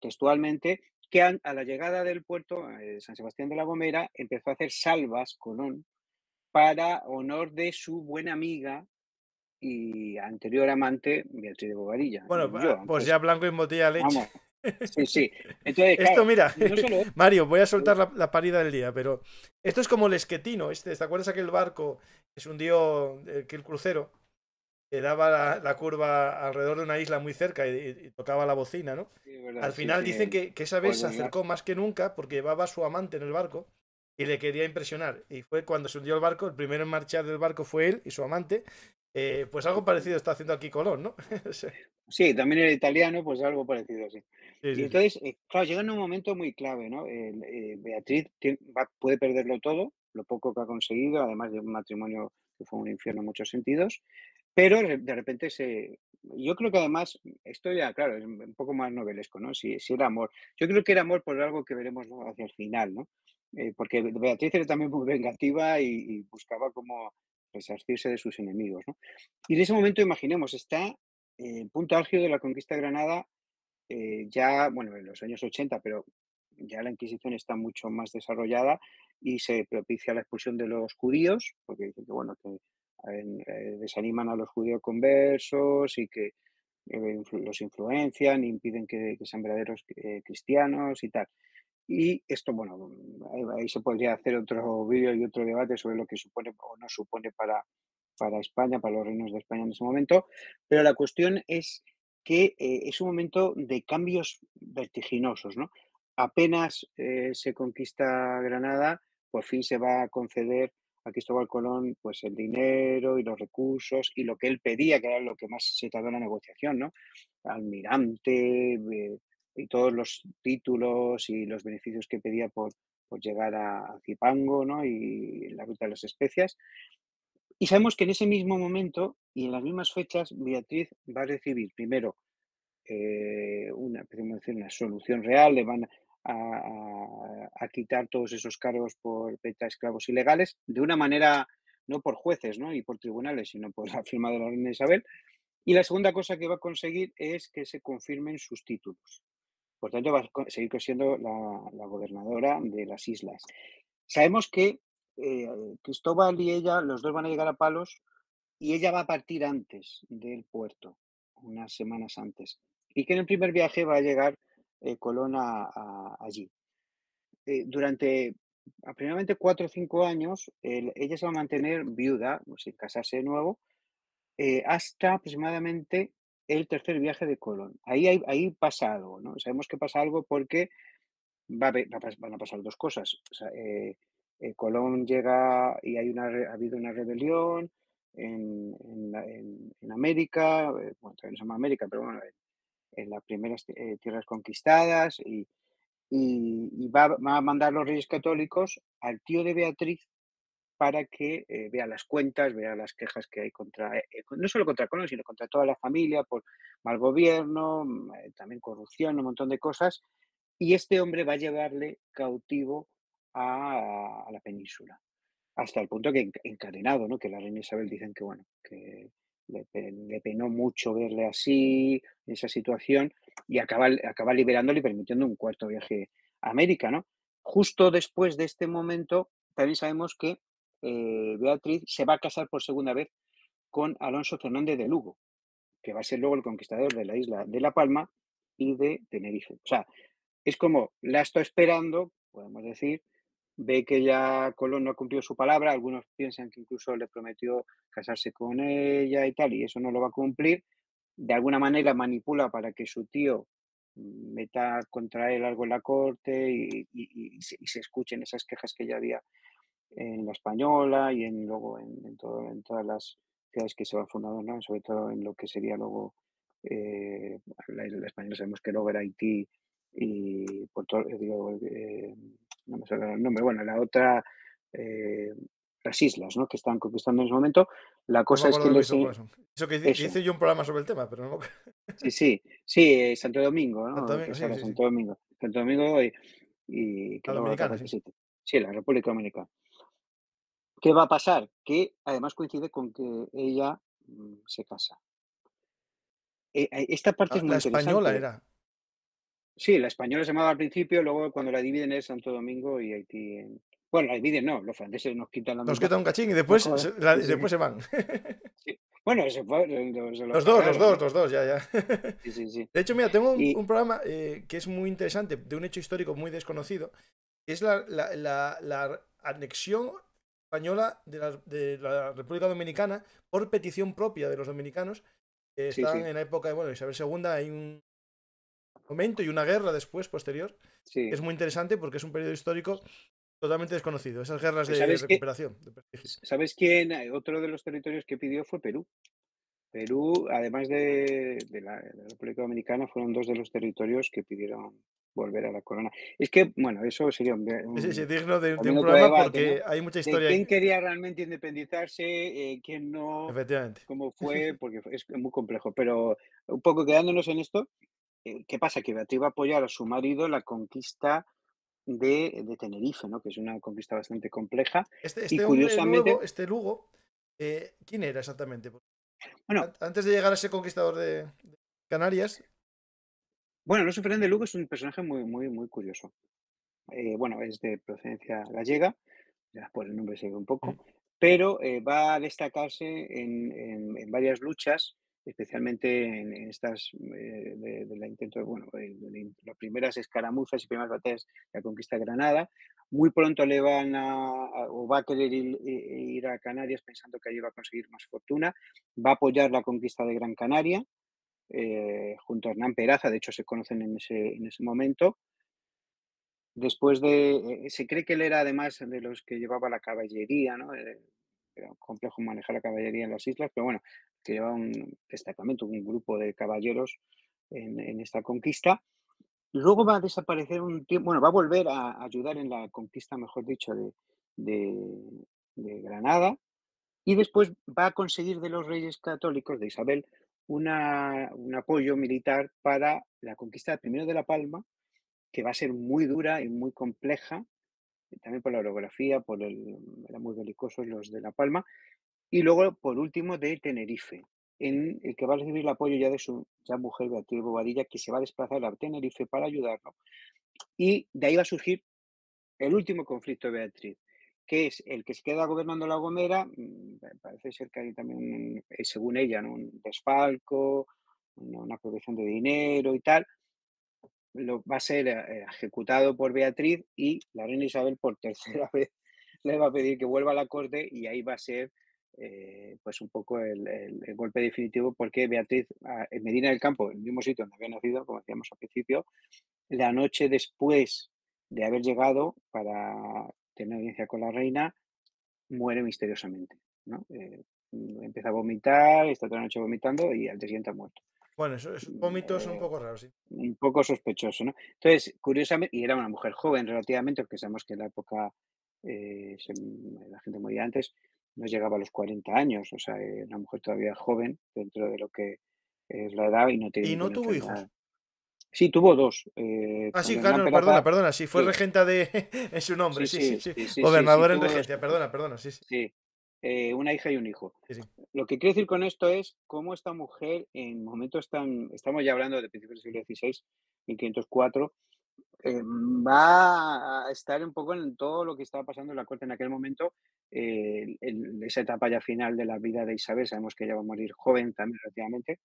textualmente que a la llegada del puerto San Sebastián de la Gomera empezó a hacer salvas Colón para honor de su buena amiga y anterior amante Beatriz de Bobadilla. Bueno, pues ya blanco y botella de leche. Vamos, Sí. Entonces, claro, esto, mira, no solo... Mario, voy a soltar la parida del día, pero esto es como el esquetino, este, ¿te acuerdas aquel barco que se hundió, que el crucero, que daba la curva alrededor de una isla muy cerca y tocaba la bocina, ¿no? Sí, verdad, al final dicen que esa vez se acercó más que nunca porque llevaba a su amante en el barco y le quería impresionar. Y fue cuando se hundió el barco, el primero en marchar del barco fue él y su amante. Pues algo parecido está haciendo aquí Colón, ¿no? Sí, también el italiano, pues algo parecido, sí. Y entonces, claro, llega en un momento muy clave, ¿no? Beatriz puede perderlo todo, lo poco que ha conseguido, además de un matrimonio que fue un infierno en muchos sentidos, pero de repente se... Yo creo que además, esto ya, claro, es un poco más novelesco, ¿no? Si era amor. Yo creo que era amor por algo que veremos hacia el final, ¿no? Porque Beatriz era también muy vengativa y buscaba como resarcirse de sus enemigos, ¿no? Y en ese momento, imaginemos, está el punto álgido de la conquista de Granada, ya, bueno, en los años 80, pero ya la Inquisición está mucho más desarrollada y se propicia la expulsión de los judíos, porque dicen que, bueno, que desaniman a los judíos conversos y que los influencian, impiden que sean verdaderos cristianos y tal. Y esto, bueno, ahí se podría hacer otro vídeo y otro debate sobre lo que supone o no supone para España, para los reinos de España en ese momento, pero la cuestión es que es un momento de cambios vertiginosos, ¿no? Apenas se conquista Granada, por fin se va a conceder a Cristóbal Colón pues el dinero y los recursos y lo que él pedía, que era lo que más se tardó en la negociación, ¿no? Almirante... y todos los títulos y los beneficios que pedía por llegar a Cipango, ¿no? Y la ruta de las especias. Y sabemos que en ese mismo momento y en las mismas fechas, Beatriz va a recibir primero una solución real, le van a quitar todos esos cargos por venta a esclavos ilegales, de una manera no por jueces, ¿no? Y por tribunales, sino por la firma de la reina Isabel. Y la segunda cosa que va a conseguir es que se confirmen sus títulos. Por tanto, va a seguir siendo la gobernadora de las islas. Sabemos que Cristóbal y ella, los dos van a llegar a Palos y ella va a partir antes del puerto, unas semanas antes. Y que en el primer viaje va a llegar Colón allí. Durante aproximadamente 4 o 5 años, ella se va a mantener viuda, sin casarse de nuevo, hasta aproximadamente el tercer viaje de Colón. Ahí pasa algo, ¿no? Sabemos que pasa algo porque van a pasar dos cosas. O sea, Colón llega y ha habido una rebelión en América, bueno, todavía no se llama América, pero bueno, en las primeras tierras conquistadas, y va a mandar los Reyes Católicos al tío de Beatriz para que vea las cuentas, vea las quejas que hay contra, no solo contra Colón, sino contra toda la familia por mal gobierno, también corrupción, un montón de cosas. Y este hombre va a llevarle cautivo a la península, hasta el punto que encadenado, ¿no? Que la reina Isabel dicen que, bueno, que le penó mucho verle así, en esa situación, y acaba liberándole y permitiendo un cuarto viaje a América, ¿no? Justo después de este momento, también sabemos que Beatriz se va a casar por segunda vez con Alonso Fernández de Lugo, que va a ser luego el conquistador de la isla de La Palma y de Tenerife. O sea, es como la está esperando, podemos decir, ve que ya Colón no ha cumplido su palabra, algunos piensan que incluso le prometió casarse con ella y tal, y eso no lo va a cumplir, de alguna manera manipula para que su tío meta contra él algo en la corte y se escuchen esas quejas que ya había en la Española y luego en todas las ciudades que se van fundando, ¿no? Sobre todo en lo que sería luego la Española, sabemos que luego era Haití y no me sale el nombre, bueno, la otra, las islas, ¿no? Que están conquistando en ese momento. La cosa es que eso que hice yo un programa sobre el tema, pero no. Sí, Santo Domingo, ¿no? Santo Domingo y que dominicana, sí, la República Dominicana. ¿Qué va a pasar? Que además coincide con que ella se casa. Esta parte es muy interesante. La española era. Sí, la española se llamaba al principio, luego cuando la dividen es Santo Domingo y Haití. Bueno, la dividen no, los franceses nos quitan un cachín y después se van. Sí. Bueno, se fue, se lo pagaron. Los dos, ya. Sí. De hecho, mira, tengo un programa que es muy interesante, de un hecho histórico muy desconocido, que es la anexión española de la República Dominicana por petición propia de los dominicanos. Están en la época de Isabel II, hay un momento y una guerra después, posterior. Sí. Es muy interesante porque es un periodo histórico totalmente desconocido, esas guerras de recuperación. ¿Sabes quién? Otro de los territorios que pidió fue Perú. Perú, además de la República Dominicana, fueron dos de los territorios que pidieron volver a la corona. Es que, bueno, eso sería un digno de un programa debate, porque ¿no? Hay mucha historia. ¿Quién quería realmente independizarse? ¿Quién no? Efectivamente. ¿Cómo fue? Porque es muy complejo. Pero un poco quedándonos en esto, ¿qué pasa? Que Beatriz va a apoyar a su marido en la conquista de Tenerife, ¿no? Que es una conquista bastante compleja. Y curiosamente Lugo, Lugo, ¿quién era exactamente? Bueno, antes de llegar a ser conquistador de Canarias. Bueno, Alonso Fernández de Lugo es un personaje muy curioso. Es de procedencia gallega, ya por el nombre se ve un poco, pero va a destacarse en varias luchas, especialmente en estas las primeras escaramuzas y primeras batallas de la conquista de Granada. Muy pronto le van va a querer ir a Canarias pensando que allí va a conseguir más fortuna. Va a apoyar la conquista de Gran Canaria junto a Hernán Peraza. De hecho, se conocen en ese momento. Después se cree que él era además de los que llevaba la caballería, ¿no? Era complejo manejar la caballería en las islas, pero bueno, que llevaba un destacamento, un grupo de caballeros en esta conquista. Luego va a desaparecer un tiempo, va a volver a ayudar en la conquista, mejor dicho, de Granada, y después va a conseguir de los reyes católicos de Isabel un apoyo militar para la conquista primero de La Palma, que va a ser muy dura y muy compleja, también por la orografía, eran muy belicosos los de La Palma, y luego, por último, de Tenerife, en el que va a recibir el apoyo ya de su ya mujer, Beatriz Bobadilla, que se va a desplazar a Tenerife para ayudarlo. Y de ahí va a surgir el último conflicto de Beatriz, que es el que se queda gobernando La Gomera. Parece ser que hay también, según ella, ¿no?, un desfalco, una apropiación de dinero y tal. Va a ser ejecutado por Beatriz, y la reina Isabel por tercera vez le va a pedir que vuelva a la corte, y ahí va a ser un poco el golpe definitivo, porque Beatriz en Medina del Campo, el mismo sitio donde había nacido, como decíamos al principio, la noche después de haber llegado para tener audiencia con la reina, muere misteriosamente, ¿no? Empieza a vomitar, está toda la noche vomitando y al día siguiente ha muerto. Bueno, esos vómitos son un poco raros, sí. Un poco sospechoso, ¿no? Entonces, curiosamente, y era una mujer joven relativamente, porque sabemos que en la época la gente moría antes, no llegaba a los 40 años, o sea, una mujer todavía joven dentro de lo que es la edad, y no tenía. ¿Y no tuvo hijos? Sí, tuvo dos. Sí, claro, perdona, sí, fue regenta en su nombre, sí. Gobernador en regencia, perdona. Sí. Una hija y un hijo. Sí. Lo que quiero decir con esto es cómo esta mujer en momentos estamos ya hablando de principios del siglo XVI, 1504, va a estar un poco en todo lo que estaba pasando en la corte en aquel momento, en esa etapa ya final de la vida de Isabel. Sabemos que ella va a morir joven también relativamente,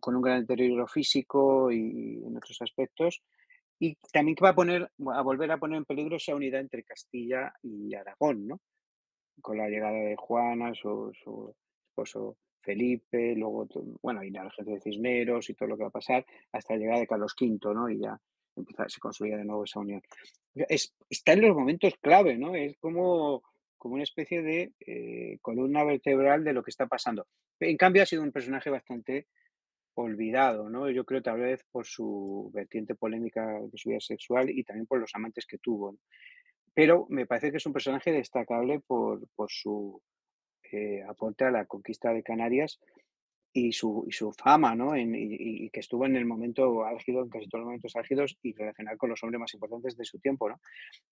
con un gran deterioro físico y en otros aspectos. Y también que va a volver a poner en peligro esa unidad entre Castilla y Aragón, ¿no? Con la llegada de Juana, su esposo Felipe, luego, y la gente de Cisneros y todo lo que va a pasar, hasta la llegada de Carlos V, ¿no? Y ya se construía de nuevo esa unión. Está en los momentos clave, ¿no? Es como una especie de columna vertebral de lo que está pasando. En cambio, ha sido un personaje bastante olvidado, ¿no? Yo creo tal vez por su vertiente polémica de su vida sexual y también por los amantes que tuvo, ¿no? Pero me parece que es un personaje destacable por su aporte a la conquista de Canarias y su fama, ¿no? Y que estuvo en el momento álgido, en casi todos los momentos álgidos, y relacionado con los hombres más importantes de su tiempo, ¿no?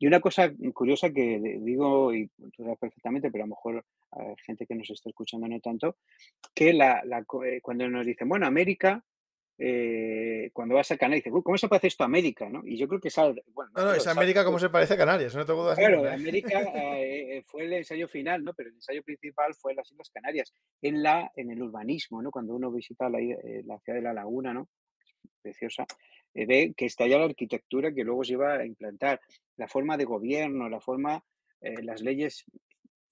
Y una cosa curiosa que digo, y tú sabes perfectamente, pero a lo mejor hay gente que nos está escuchando no tanto, que cuando nos dicen, bueno, América cuando vas a Canarias, dices, ¿cómo se parece esto a América? ¿No? Y yo creo que es al... Bueno, no, no, es América como se parece a Canarias, no tengo dudas. Claro, América fue el ensayo final, ¿no? Pero el ensayo principal fue en las Islas Canarias, en el urbanismo, ¿no? Cuando uno visita la ciudad de La Laguna, ¿no? Preciosa, ve que está ya la arquitectura que luego se iba a implantar, la forma de gobierno, la forma, las leyes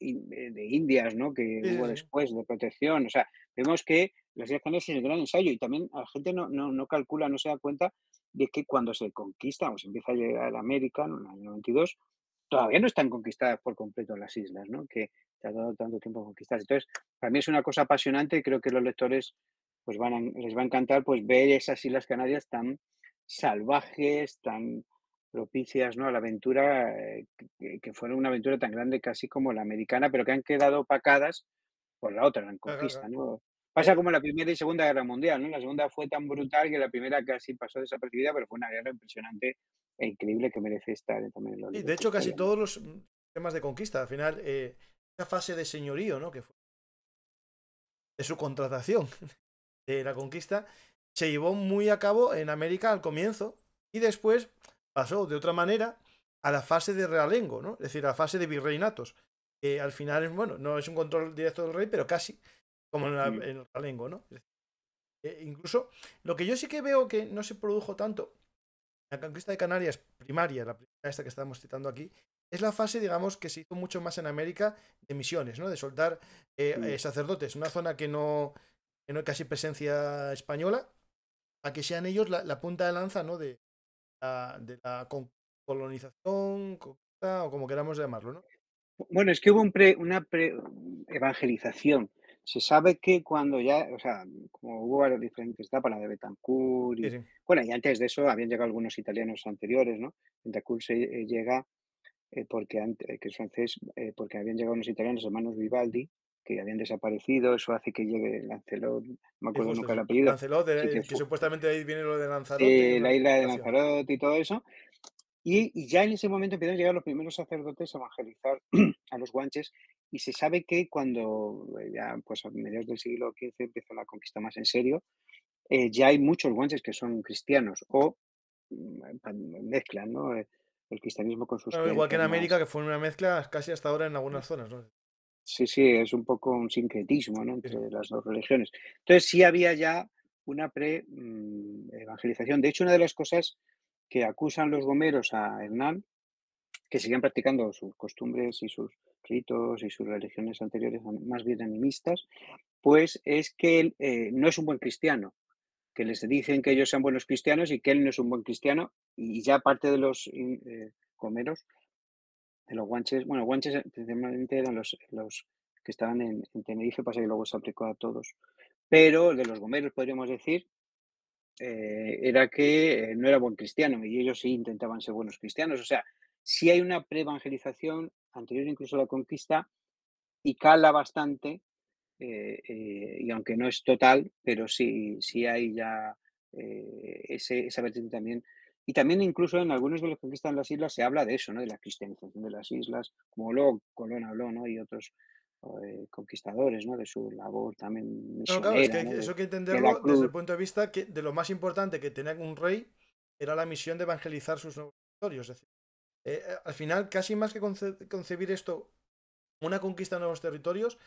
de Indias, ¿no? Que sí, hubo después de protección, o sea, vemos que las Islas Canarias es el gran ensayo y también la gente no calcula, no se da cuenta de que cuando se conquista o se empieza a llegar a América en el año 92, todavía no están conquistadas por completo las islas, ¿no? Que te ha dado tanto tiempo conquistarlas. Entonces, para mí es una cosa apasionante y creo que los lectores pues les va a encantar pues ver esas Islas Canarias tan salvajes, tan propicias, ¿no? A la aventura, que fueron una aventura tan grande casi como la americana, pero que han quedado opacadas por la otra gran conquista, ¿no? Pasa como la Primera y Segunda Guerra Mundial, ¿no? La Segunda fue tan brutal que la Primera casi pasó desapercibida, pero fue una guerra impresionante e increíble que merece estar también en los libros. Y de hecho casi todos los temas de conquista, al final, esa fase de señorío, ¿no? Que fue de su contratación, de la conquista, se llevó muy a cabo en América al comienzo y después pasó de otra manera a la fase de realengo, ¿no? Es decir, a la fase de virreinatos. Que al final, bueno, no es un control directo del rey, pero casi, como en el realengo, ¿no? Es decir, incluso, lo que yo sí que veo que no se produjo tanto, la conquista de Canarias primaria, la primera esta que estamos citando aquí, es la fase, digamos, que se hizo mucho más en América de misiones, ¿no? De soltar sacerdotes, una zona que no hay casi presencia española, a que sean ellos la punta de lanza, ¿no? De la colonización, conquista, o como queramos llamarlo, ¿no? Bueno, es que hubo una evangelización. Se sabe que cuando ya, o sea, como hubo diferentes etapas, la de Betancourt, y, sí. Bueno, y antes de eso habían llegado algunos italianos anteriores, ¿no? Betancourt se llega, que es francés, porque habían llegado unos italianos, hermanos Vivaldi, que habían desaparecido, eso hace que llegue Lancelot, no me acuerdo nunca el apellido. Lancelot, que supuestamente ahí viene lo de Lanzarote. La isla de Lanzarote y todo eso. Y ya en ese momento empiezan a llegar los primeros sacerdotes a evangelizar a los guanches y se sabe que cuando ya pues a mediados del siglo XV empieza la conquista más en serio, ya hay muchos guanches que son cristianos o mezclan, ¿no? El cristianismo con sus... Bueno, igual que en América, que fue una mezcla casi hasta ahora en algunas zonas, ¿no? Sí, es un poco un sincretismo, ¿no? Entre las dos religiones. Entonces sí había ya una pre-evangelización. De hecho, una de las cosas que acusan los gomeros a Hernán, que seguían practicando sus costumbres y sus ritos y sus religiones anteriores, más bien animistas, pues es que él no es un buen cristiano, que les dicen que ellos sean buenos cristianos y que él no es un buen cristiano, y ya parte de los gomeros, de los guanches, bueno, guanches principalmente eran los que estaban en Tenerife, pasa que luego se aplicó a todos, pero de los gomeros podríamos decir era que no era buen cristiano y ellos sí intentaban ser buenos cristianos, o sea, sí hay una pre-evangelización anterior incluso a la conquista y cala bastante y aunque no es total, pero sí hay ya esa vertiente también. Y también incluso en algunos de los conquistas en las islas se habla de eso, ¿no? De la cristianización de las islas, como luego Colón habló, ¿no? Y otros conquistadores, ¿no? De su labor también misionera. Claro, es que, ¿no? Eso hay que entenderlo desde el punto de vista que de lo más importante que tenía un rey era la misión de evangelizar sus nuevos territorios. Es decir, al final, casi más que concebir esto, una conquista de nuevos territorios,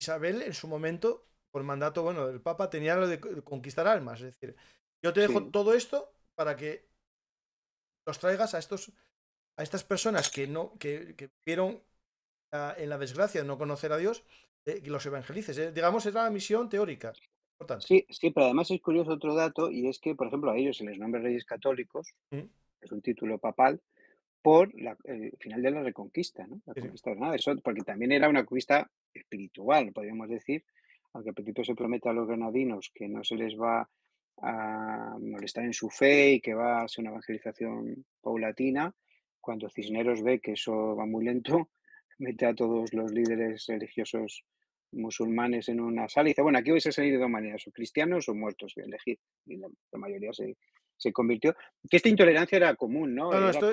Isabel en su momento, por mandato bueno del Papa, tenía lo de conquistar almas. Es decir, yo te dejo todo esto para que los traigas a estas personas que vieron en la desgracia de no conocer a Dios, que los evangelices. Digamos, era la misión teórica. Importante. Sí, pero además es curioso otro dato, y es que, por ejemplo, a ellos se les nombra Reyes Católicos, es un título papal, por el final de la Reconquista, ¿no? La conquista de nada, eso, porque también era una conquista espiritual, podríamos decir, aunque al principio se promete a los granadinos que no se les va a molestar en su fe y que va a ser una evangelización paulatina. Cuando Cisneros ve que eso va muy lento, mete a todos los líderes religiosos musulmanes en una sala y dice, bueno, aquí vais a salir de dos maneras, o cristianos o muertos, elegid. Y la mayoría se se convirtió, que esta intolerancia era común, ¿no? No, esto,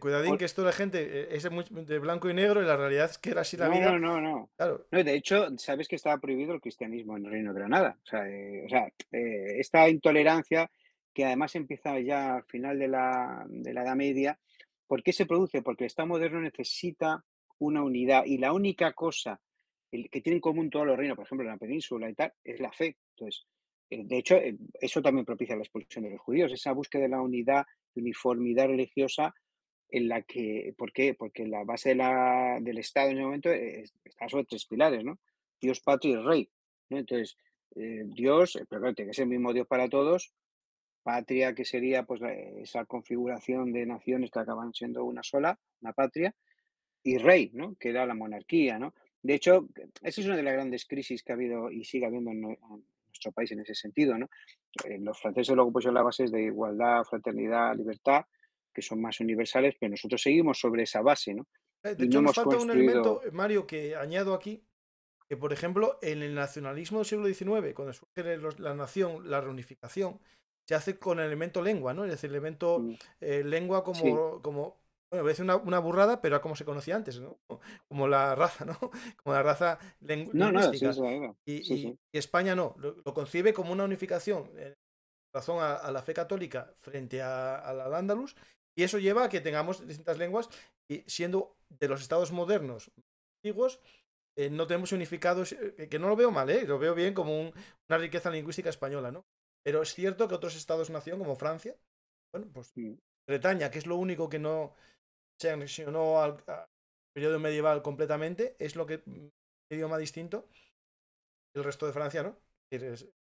cuidadín, que esto la gente es de blanco y negro y la realidad es que era así la vida. No. Claro. No, de hecho, sabes que estaba prohibido el cristianismo en el Reino de Granada. O sea, esta intolerancia que además empieza ya al final de la Edad Media, ¿por qué se produce? Porque el Estado moderno necesita una unidad y la única cosa que tienen en común todos los reinos, por ejemplo, en la península y tal, es la fe. Entonces, de hecho, eso también propicia la expulsión de los judíos, esa búsqueda de la unidad, uniformidad religiosa, en la que, ¿por qué? Porque la base del Estado en ese momento está sobre tres pilares, ¿no? Dios, patria y rey, ¿no? Entonces, Dios, perdón, que es el mismo Dios para todos, patria, que sería pues esa configuración de naciones que acaban siendo una sola, una patria, y rey, ¿no? Que era la monarquía, ¿no? De hecho, esa es una de las grandes crisis que ha habido y sigue habiendo en nuestro país en ese sentido, ¿no? Los franceses luego pusieron las bases de igualdad, fraternidad, libertad, que son más universales, pero nosotros seguimos sobre esa base, ¿no? De hecho, nos falta un elemento, Mario, que añado aquí, que por ejemplo, en el nacionalismo del siglo XIX, cuando surge la nación, la reunificación, se hace con el elemento lengua, ¿no? Es decir, el elemento lengua como... Sí. Como bueno, voy a decir una burrada, pero como se conocía antes, ¿no? Como la raza, ¿no? Como la raza lingüística. Y España no. Lo concibe como una unificación en razón a la fe católica frente a la al-Ándalus. Y eso lleva a que tengamos distintas lenguas y siendo de los estados modernos antiguos, no tenemos unificados, que no lo veo mal, ¿eh? Lo veo bien como una riqueza lingüística española, ¿no? Pero es cierto que otros estados-nación, como Francia, bueno, pues Bretaña, que es lo único que no se anexionó al periodo medieval completamente, es lo que idioma distinto el resto de Francia, ¿no?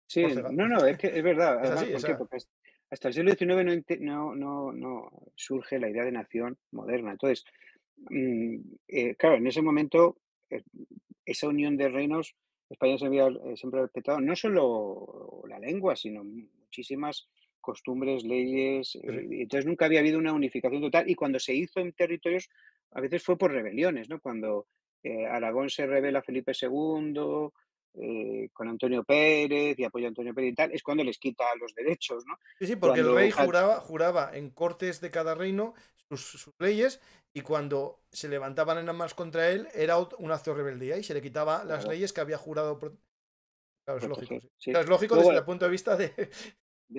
Sí, no, es que es verdad. Además, es así, porque hasta el siglo XIX no surge la idea de nación moderna. Entonces, claro, en ese momento, esa unión de reinos, España se había siempre respetado no solo la lengua, sino muchísimas costumbres, leyes, entonces nunca había habido una unificación total y cuando se hizo en territorios a veces fue por rebeliones, ¿no? Cuando Aragón se rebela a Felipe II con Antonio Pérez y apoya a Antonio Pérez y tal, es cuando les quita los derechos, ¿no? Sí, porque cuando el rey juraba en cortes de cada reino sus leyes y cuando se levantaban en armas contra él era un acto de rebeldía y se le quitaba las leyes que había jurado. Claro, es lógico. Sí. Claro, es lógico desde el punto de vista de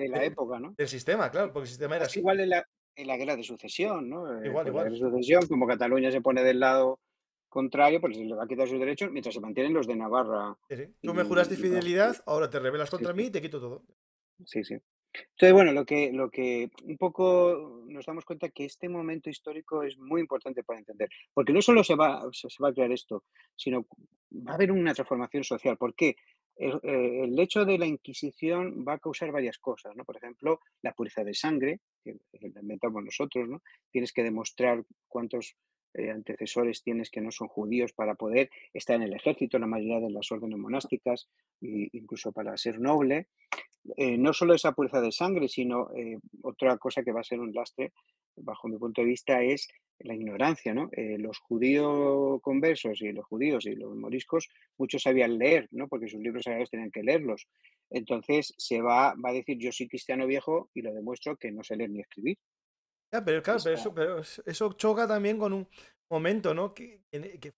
la época, ¿no? Del sistema, claro, porque el sistema era así. Igual en la guerra de sucesión, ¿no? Igual. La guerra de sucesión, como Cataluña se pone del lado contrario, pues se le va a quitar sus derechos mientras se mantienen los de Navarra. Sí. Tú me juraste fidelidad, ahora te rebelas contra mí y te quito todo. Sí. Entonces, bueno, lo que un poco nos damos cuenta que este momento histórico es muy importante para entender, porque no solo se va a crear esto, sino va a haber una transformación social. ¿Por qué? El hecho de la Inquisición va a causar varias cosas, ¿no? Por ejemplo, la pureza de sangre, que la inventamos nosotros, ¿no? Tienes que demostrar cuántos antecesores tienes que no son judíos para poder estar en el ejército, en la mayoría de las órdenes monásticas, e incluso para ser noble. No solo esa pureza de sangre, sino otra cosa que va a ser un lastre, bajo mi punto de vista, es la ignorancia, ¿no? Los judíos conversos y los judíos y los moriscos, muchos sabían leer, ¿no? Porque sus libros sagrados tenían que leerlos. Entonces va a decir, yo soy cristiano viejo y lo demuestro que no sé leer ni escribir. Ya, pero claro, eso choca también con un momento, ¿no? Que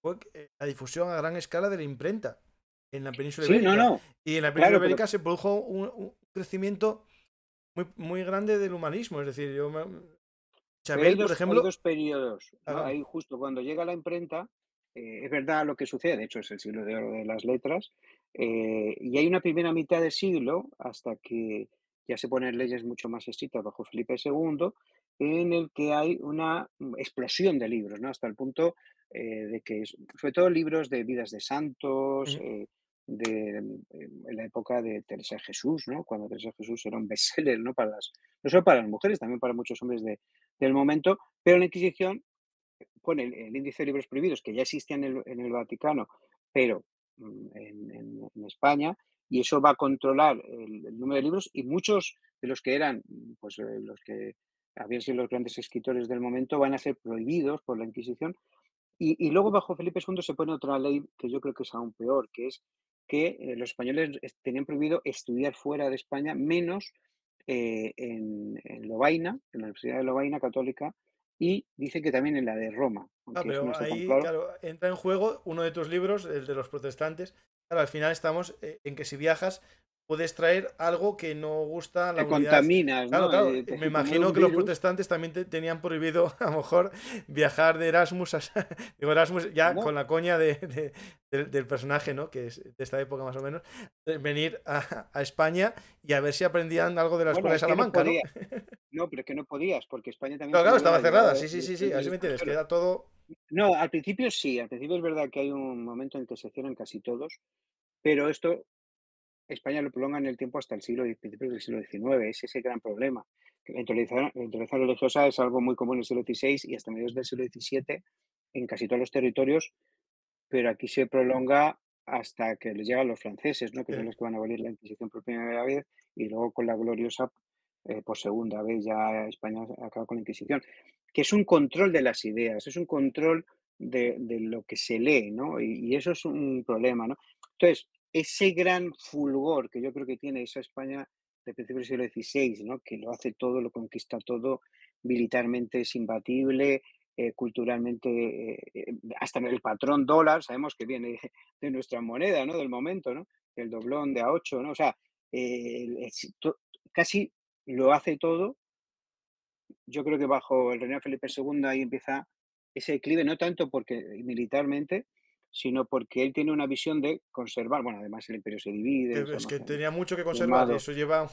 fue la difusión a gran escala de la imprenta en la península ibérica. Y en la península ibérica se produjo un crecimiento muy, muy grande del humanismo. Es decir, Chabel, por ejemplo, hay dos periodos, ¿no? Ahí justo cuando llega la imprenta, es verdad lo que sucede, de hecho es el siglo de oro de las letras, y hay una primera mitad de siglo, hasta que ya se ponen leyes mucho más estrictas bajo Felipe II, en el que hay una explosión de libros, ¿no? Hasta el punto de que, sobre todo libros de vidas de santos, en la época de Teresa de Jesús, ¿no? Cuando Teresa de Jesús era un bestseller, ¿no? No solo para las mujeres, también para muchos hombres del momento, pero la Inquisición pone el índice de libros prohibidos que ya existían en el Vaticano, pero en España, y eso va a controlar el número de libros, y muchos de los que eran, pues los que habían sido los grandes escritores del momento, van a ser prohibidos por la Inquisición, y luego bajo Felipe II se pone otra ley que yo creo que es aún peor, que es que los españoles tenían prohibido estudiar fuera de España, menos en Lovaina, en la Universidad de Lovaina Católica, y dice que también en la de Roma. Pero ahí, claro, entra en juego uno de tus libros, el de los protestantes. Claro, al final estamos en que si viajas puedes traer algo que no gusta a la humanidad. Te contaminas, ¿no? Claro, claro. Me imagino que los protestantes también tenían prohibido, a lo mejor, viajar de Erasmus a... Digo, Erasmus ya con la coña del personaje, ¿no? Que es de esta época más o menos, venir a España y a ver si aprendían algo de la escuela de Salamanca, ¿no? No, pero es que no podías, porque España también... Claro, estaba cerrada, sí, así me entiendes, queda todo... No, al principio sí, al principio es verdad que hay un momento en que se cierran casi todos, pero esto... España lo prolonga en el tiempo hasta el principios del siglo XIX. Es ese gran problema. La intolerancia religiosa es algo muy común en el siglo XVI y hasta mediados del siglo XVII en casi todos los territorios, pero aquí se prolonga hasta que les llegan los franceses, ¿no? Que son los que van a abolir la Inquisición por primera vez, y luego con la gloriosa por segunda vez ya España acaba con la Inquisición, que es un control de las ideas, es un control de lo que se lee, ¿no? Y eso es un problema, ¿no? Entonces, ese gran fulgor que yo creo que tiene esa España de principios del siglo XVI, ¿no? Que lo hace todo, lo conquista todo, militarmente es imbatible, culturalmente, hasta el patrón dólar, sabemos que viene de nuestra moneda, ¿no? Del momento, ¿no? El doblón de A8, ¿no? O sea, casi lo hace todo. Yo creo que bajo el reinado de Felipe II ahí empieza ese declive, no tanto porque militarmente, sino porque él tiene una visión de conservar. Bueno, además el imperio se divide. Es que tenía mucho que conservar, filmado. Eso lleva...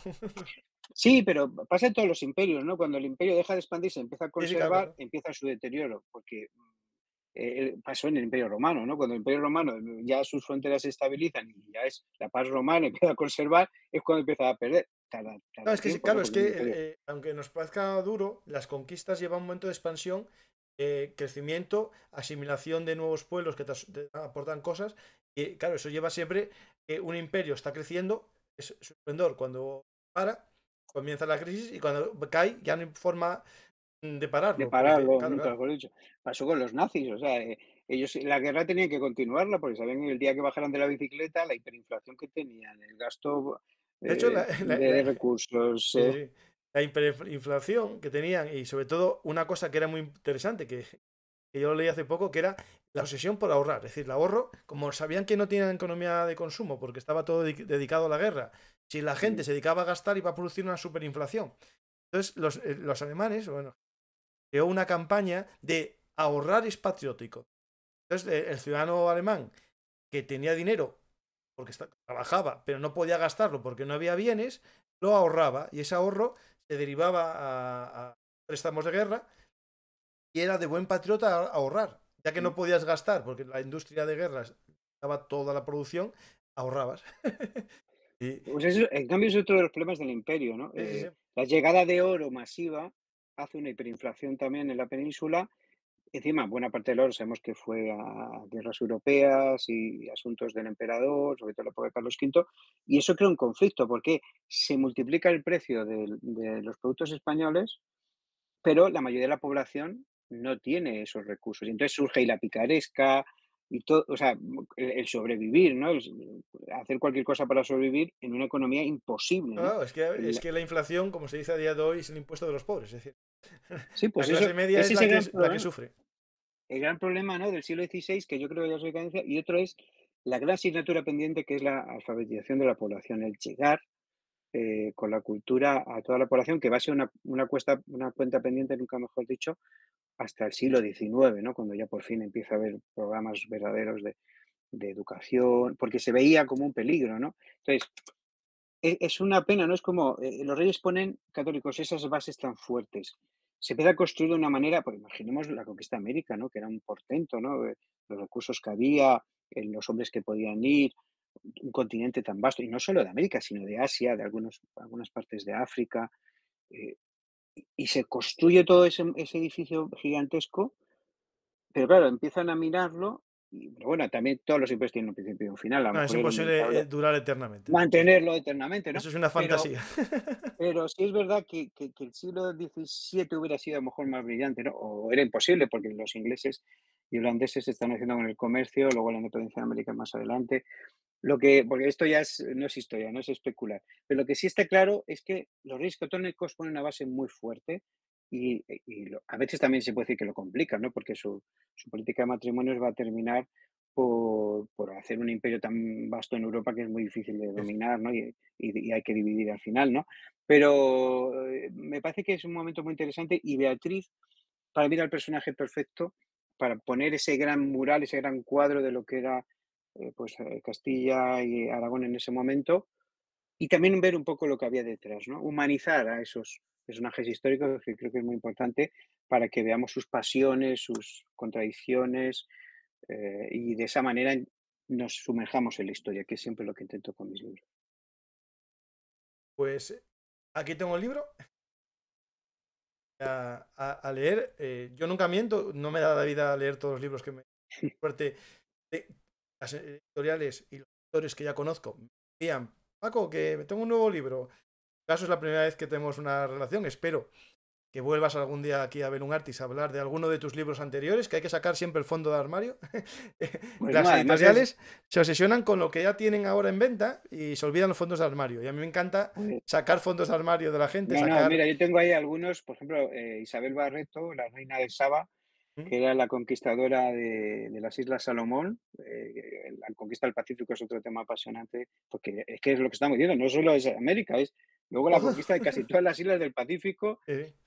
Sí, pero pasa en todos los imperios, ¿no? Cuando el imperio deja de expandirse, empieza a conservar, sí, claro. Empieza su deterioro, porque pasó en el imperio romano, ¿no? Cuando el imperio romano ya sus fronteras se estabilizan y ya es la paz romana, empieza a conservar, es cuando empieza a perder. No, es que tiempo, claro, ¿no? Es que aunque nos parezca duro, las conquistas llevan un momento de expansión, crecimiento, asimilación de nuevos pueblos que te aportan cosas, y claro, eso lleva siempre que un imperio está creciendo, es su esplendor, cuando para, comienza la crisis, y cuando cae ya no hay forma de pararlo. Claro. Pasó con los nazis, o sea, ellos la guerra tenían que continuarla porque sabían que el día que bajaran de la bicicleta, la hiperinflación que tenían, el gasto de, hecho, de recursos... Sí. La hiperinflación que tenían, y sobre todo una cosa que era muy interesante, que yo lo leí hace poco, que era la obsesión por ahorrar. Es decir, el ahorro, como sabían que no tenían economía de consumo porque estaba todo dedicado a la guerra, si la gente se dedicaba a gastar iba a producir una superinflación. Entonces los alemanes, bueno, creó una campaña de ahorrar es patriótico. Entonces el ciudadano alemán que tenía dinero porque trabajaba, pero no podía gastarlo porque no había bienes, lo ahorraba, y ese ahorro se derivaba a préstamos de guerra, y era de buen patriota ahorrar, ya que no podías gastar porque la industria de guerras daba toda la producción, ahorrabas. Pues eso, en cambio, es otro de los problemas del imperio, ¿no? Sí. La llegada de oro masiva hace una hiperinflación también en la península. Encima, buena parte del oro sabemos que fue a guerras europeas y asuntos del emperador, sobre todo la época de Carlos V, y eso crea un conflicto porque se multiplica el precio de los productos españoles, pero la mayoría de la población no tiene esos recursos. Y entonces surge la picaresca y todo, o sea, el sobrevivir, ¿no? El hacer cualquier cosa para sobrevivir en una economía imposible, ¿no? Claro, es que la inflación, como se dice a día de hoy, es el impuesto de los pobres, es decir. Sí, pues la clase media es la que sufre. El gran problema, ¿no? Del siglo XVI, que yo creo que ya es la decadencia, y otro es la gran asignatura pendiente, que es la alfabetización de la población, el llegar con la cultura a toda la población, que va a ser una cuenta pendiente, nunca mejor dicho, hasta el siglo XIX, ¿no? Cuando ya por fin empieza a haber programas verdaderos de educación, porque se veía como un peligro, ¿no? Entonces, es una pena, ¿no? Es como los reyes ponen católicos esas bases tan fuertes. Se empieza a construir de una manera, pues imaginemos la conquista de América, ¿no? Que era un portento, ¿no? Los recursos que había, los hombres que podían ir, un continente tan vasto, y no solo de América, sino de Asia, de algunas partes de África. Y se construye todo ese edificio gigantesco, pero claro, empiezan a mirarlo. Pero bueno, también todos los imperios tienen un principio y un final. No, es imposible durar eternamente. Mantenerlo eternamente, ¿no? Eso es una fantasía. Pero sí es verdad que el siglo XVII hubiera sido a lo mejor más brillante, ¿no? O era imposible porque los ingleses y holandeses se están haciendo con el comercio, luego la independencia de América más adelante. Porque esto ya no es historia, no es especular. Pero lo que sí está claro es que los reyes católicos ponen una base muy fuerte y a veces también se puede decir que lo complican, ¿no? Porque su política de matrimonios va a terminar por hacer un imperio tan vasto en Europa que es muy difícil de dominar, ¿no? Y hay que dividir al final, ¿no? Pero me parece que es un momento muy interesante y Beatriz, para mí, era el personaje perfecto para poner ese gran mural, ese gran cuadro de lo que era Castilla y Aragón en ese momento, y también ver un poco lo que había detrás, ¿no? Humanizar a esos personajes históricos, que creo que es muy importante para que veamos sus pasiones, sus contradicciones, y de esa manera nos sumerjamos en la historia, que es siempre lo que intento con mis libros. Pues aquí tengo el libro a leer. Yo nunca miento, no me da la vida a leer todos los libros que me suerte de las editoriales y los autores que ya conozco. Me decían, Paco, que tengo un nuevo libro. En caso es la primera vez que tenemos una relación. Espero que vuelvas algún día aquí a Bellum Artis a hablar de alguno de tus libros anteriores, que hay que sacar siempre el fondo de armario. Pues las editoriales se obsesionan con lo que ya tienen ahora en venta y se olvidan los fondos de armario. Y a mí me encanta sacar fondos de armario de la gente. Mira, yo tengo ahí algunos, por ejemplo, Isabel Barreto, la reina de Saba, que era la conquistadora de las Islas Salomón. La conquista del Pacífico es otro tema apasionante, porque es que es lo que estamos diciendo, no solo es América, es luego la conquista de casi todas las islas del Pacífico,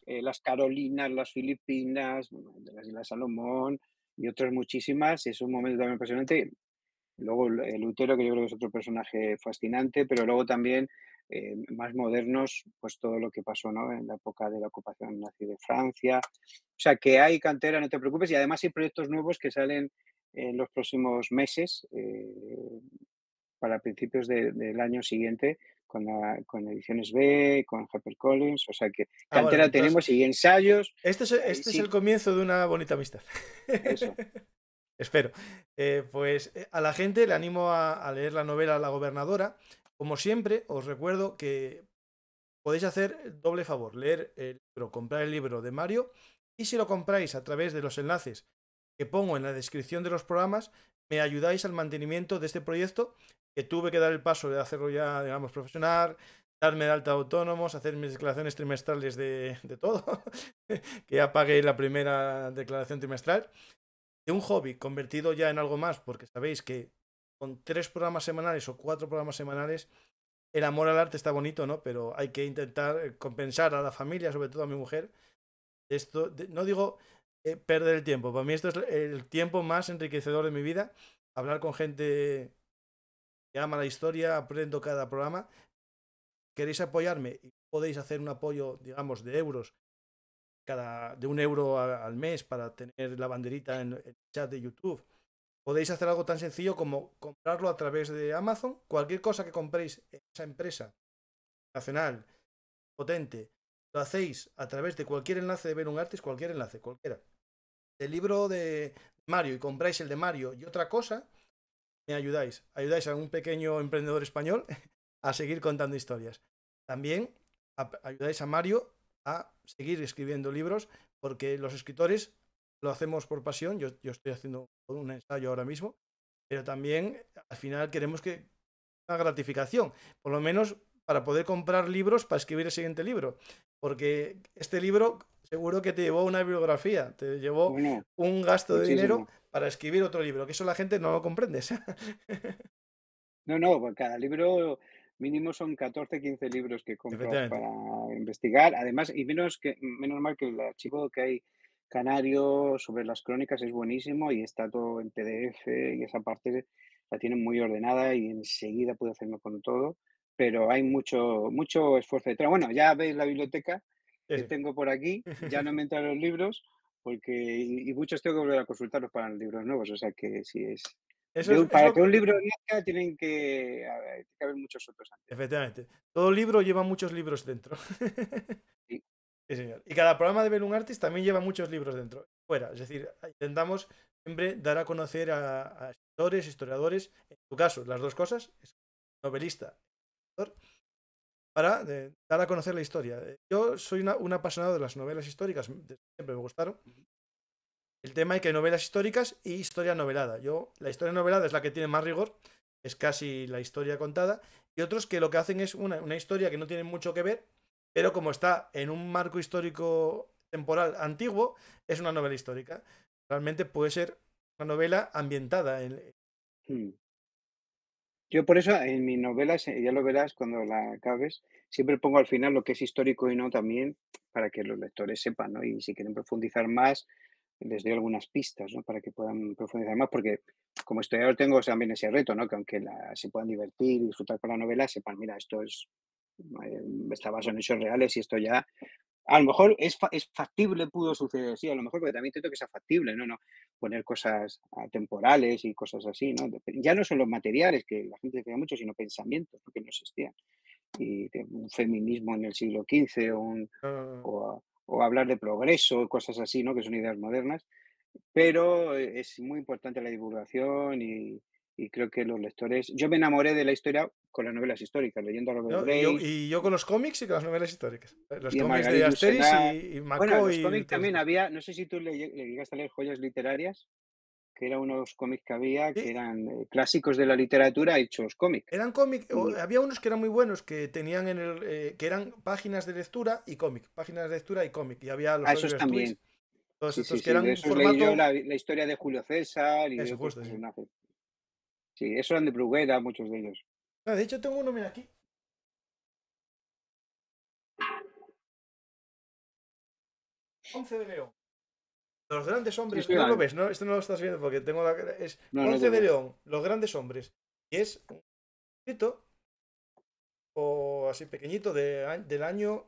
las Carolinas, las Filipinas, de las Islas Salomón y otras muchísimas. Es un momento también apasionante. Luego el Lutero, que yo creo que es otro personaje fascinante, pero luego también más modernos, pues todo lo que pasó, ¿no?, en la época de la ocupación nazi de Francia. O sea, que hay cantera, no te preocupes, y además hay proyectos nuevos que salen en los próximos meses, para principios del año siguiente, con Ediciones B, con HarperCollins, o sea que cantera tenemos y ensayos. Este es el comienzo de una bonita amistad. Eso. Espero. Pues a la gente le animo a leer la novela La Gobernadora. Como siempre, os recuerdo que podéis hacer doble favor, leer el libro, comprar el libro de Mario, y si lo compráis a través de los enlaces que pongo en la descripción de los programas, me ayudáis al mantenimiento de este proyecto, que tuve que dar el paso de hacerlo ya, digamos, profesional, darme de alta autónomos, hacer mis declaraciones trimestrales de todo, que ya pagué la primera declaración trimestral, de un hobby convertido ya en algo más, porque sabéis que con 3 programas semanales o 4 programas semanales, el amor al arte está bonito, ¿no? Pero hay que intentar compensar a la familia, sobre todo a mi mujer. Esto, no digo perder el tiempo, para mí esto es el tiempo más enriquecedor de mi vida, hablar con gente que ama la historia, aprendo cada programa. Queréis apoyarme y podéis hacer un apoyo, digamos, de euros, de 1 euro al mes, para tener la banderita en el chat de YouTube. Podéis hacer algo tan sencillo como comprarlo a través de Amazon. Cualquier cosa que compréis en esa empresa nacional, potente, lo hacéis a través de cualquier enlace de Bellum Artis, cualquier enlace, cualquiera. El libro de Mario, y compráis el de Mario y otra cosa, me ayudáis. Ayudáis a un pequeño emprendedor español a seguir contando historias. También ayudáis a Mario a seguir escribiendo libros, porque los escritores lo hacemos por pasión. Yo estoy haciendo un ensayo ahora mismo, pero también al final queremos que una gratificación, por lo menos para poder comprar libros para escribir el siguiente libro, porque este libro seguro que te llevó una bibliografía, te llevó un gasto de dinero para escribir otro libro, que eso la gente no lo comprende. No, porque cada libro mínimo son 14, 15 libros que compras para investigar, además, y menos mal que el archivo que hay canario sobre las crónicas es buenísimo y está todo en PDF, y esa parte la tienen muy ordenada y enseguida pude hacerme con todo, pero hay mucho esfuerzo detrás. Bueno, ya veis la biblioteca que tengo por aquí, ya no me entran los libros, porque y muchos tengo que volver a consultarlos para libros nuevos, o sea que sí es... Para que un libro nazca tienen que haber muchos otros antes. Efectivamente. Todo libro lleva muchos libros dentro. Sí. Sí, señor. Y cada programa de Bellum Artis también lleva muchos libros dentro. Fuera. Es decir, intentamos siempre dar a conocer a escritores, historiadores, en tu caso, las dos cosas, novelista, escritor, para dar a conocer la historia. Yo soy un apasionado de las novelas históricas, siempre me gustaron. El tema es que hay novelas históricas y historia novelada. La historia novelada es la que tiene más rigor, es casi la historia contada, y otros que lo que hacen es una historia que no tiene mucho que ver, pero como está en un marco histórico temporal antiguo, es una novela histórica. Realmente puede ser una novela ambientada. Yo por eso en mis novelas, ya lo verás cuando la acabes, siempre pongo al final lo que es histórico y no también, para que los lectores sepan, ¿no? Y si quieren profundizar más, les doy algunas pistas, ¿no? Para que puedan profundizar más, porque como historiador tengo también ese reto, ¿no? Que aunque se puedan divertir y disfrutar con la novela, sepan, mira, esto es, está basado en hechos reales y esto ya, a lo mejor es factible, pudo suceder, sí, a lo mejor, porque también intento que sea factible, ¿no? No poner cosas temporales y cosas así, ¿no? Ya no son los materiales, que la gente decía mucho, sino pensamientos, ¿no? Que no existían. Y un feminismo en el siglo XV o hablar de progreso, cosas así, ¿no? Que son ideas modernas. Pero es muy importante la divulgación y creo que los lectores... Yo me enamoré de la historia con las novelas históricas, leyendo a Robert Graves. Y yo con los cómics y con las novelas históricas. Los cómics de Asterix y Macoy. Bueno, los cómics también había... No sé si tú le llegaste a leer Joyas Literarias, que eran unos cómics que había, que eran clásicos de la literatura hechos cómics. Eran cómics, había unos que eran muy buenos, que tenían que eran páginas de lectura y cómic, y había los esos también. Todos estos que eran de esos formato... leí yo la historia de Julio César y eso, de otros personajes. Sí, esos eran de Bruguera, muchos de ellos. Ah, de hecho tengo uno, mira aquí. Once de León. Los grandes hombres, sí, no lo ves, ¿no? Esto no lo estás viendo porque tengo la... Es no, 11 no, de León, los grandes hombres. Y es un escrito, o así pequeñito, del año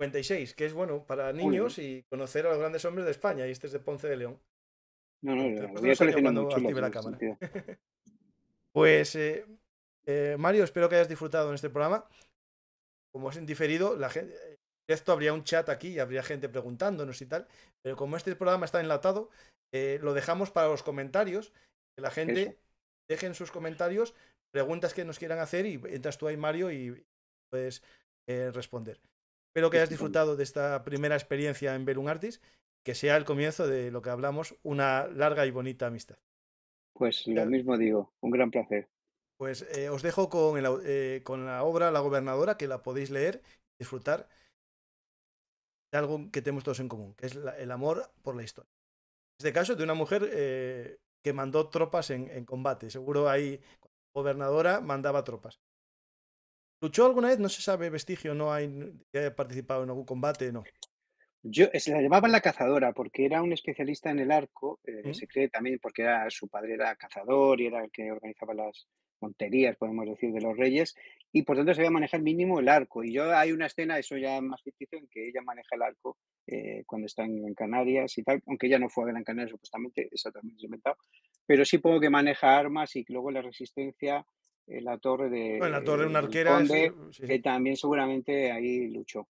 56, que es bueno para niños y conocer a los grandes hombres de España. Y este es de Ponce de León. Pues, Mario, espero que hayas disfrutado en este programa. Como es en diferido, la gente... Esto habría un chat aquí y habría gente preguntándonos y tal, pero como este programa está enlatado, lo dejamos para los comentarios, que la gente deje en sus comentarios preguntas que nos quieran hacer y entras tú ahí, Mario, y puedes responder. Espero que hayas disfrutado de esta primera experiencia en Bellum Artis, que sea el comienzo de lo que hablamos, una larga y bonita amistad. Pues lo mismo digo, un gran placer. Pues os dejo con la obra La Gobernadora, que la podéis leer y disfrutar. Algo que tenemos todos en común, que es el amor por la historia. En este caso, de una mujer que mandó tropas en combate. Seguro ahí, Gobernadora, mandaba tropas. ¿Luchó alguna vez? No se sabe, vestigio, no hay que haya participado en algún combate, no. Se la llamaban la cazadora, porque era un especialista en el arco, se cree también porque su padre era cazador y era el que organizaba las monterías, podemos decir, de los reyes, y por tanto se va a manejar mínimo el arco. Y yo hay una escena, eso ya más ficticio, en que ella maneja el arco cuando está en Canarias y tal, aunque ella no fue a Gran Canaria supuestamente, eso también se ha inventado, pero sí pongo que maneja armas y luego la resistencia en la torre de... Bueno, la torre, una arquera. Conde, sí. Que también seguramente ahí luchó.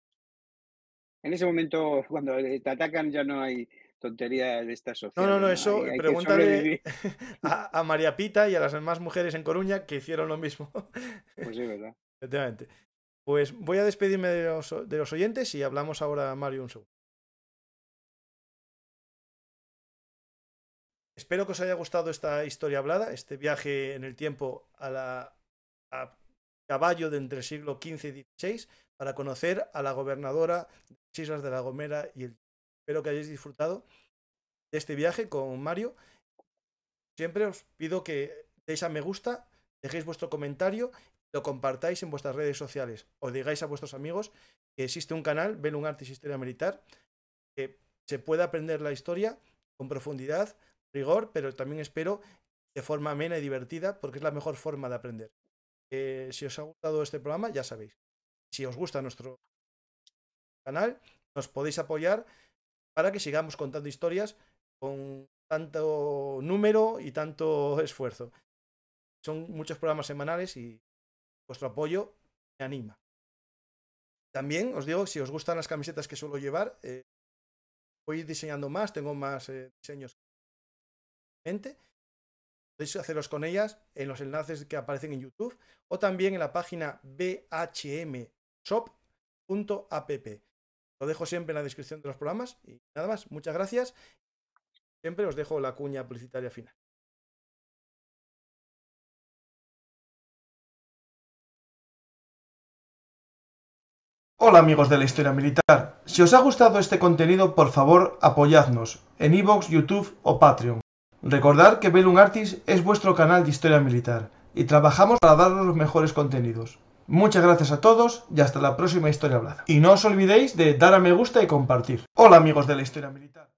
En ese momento, cuando te atacan, ya no hay tontería de esta sociedad. No, eso pregúntale a María Pita y a las demás mujeres en Coruña que hicieron lo mismo. Pues sí, ¿verdad? Efectivamente. Pues voy a despedirme de los oyentes y hablamos ahora, Mario, un segundo. Espero que os haya gustado esta historia hablada, este viaje en el tiempo a caballo de entre el siglo XV y XVI para conocer a la gobernadora de las Islas de la Gomera y el... Espero que hayáis disfrutado de este viaje con Mario. Siempre os pido que deis a me gusta, dejéis vuestro comentario, lo compartáis en vuestras redes sociales o digáis a vuestros amigos que existe un canal, Bellum Artis Historia Militar, que se pueda aprender la historia con profundidad, rigor, pero también espero de forma amena y divertida, porque es la mejor forma de aprender. Si os ha gustado este programa, ya sabéis. Si os gusta nuestro canal, nos podéis apoyar para que sigamos contando historias con tanto número y tanto esfuerzo. Son muchos programas semanales y vuestro apoyo me anima. También os digo, si os gustan las camisetas que suelo llevar, voy diseñando más, tengo más diseños. Podéis hacerlos con ellas en los enlaces que aparecen en YouTube o también en la página bhmshop.app. Lo dejo siempre en la descripción de los programas y nada más, muchas gracias. Siempre os dejo la cuña publicitaria final. Hola amigos de la historia militar, si os ha gustado este contenido por favor apoyadnos en iVoox, YouTube o Patreon. Recordad que Bellum Artis es vuestro canal de historia militar y trabajamos para daros los mejores contenidos. Muchas gracias a todos y hasta la próxima historia hablada. Y no os olvidéis de dar a me gusta y compartir. Hola amigos de la historia militar.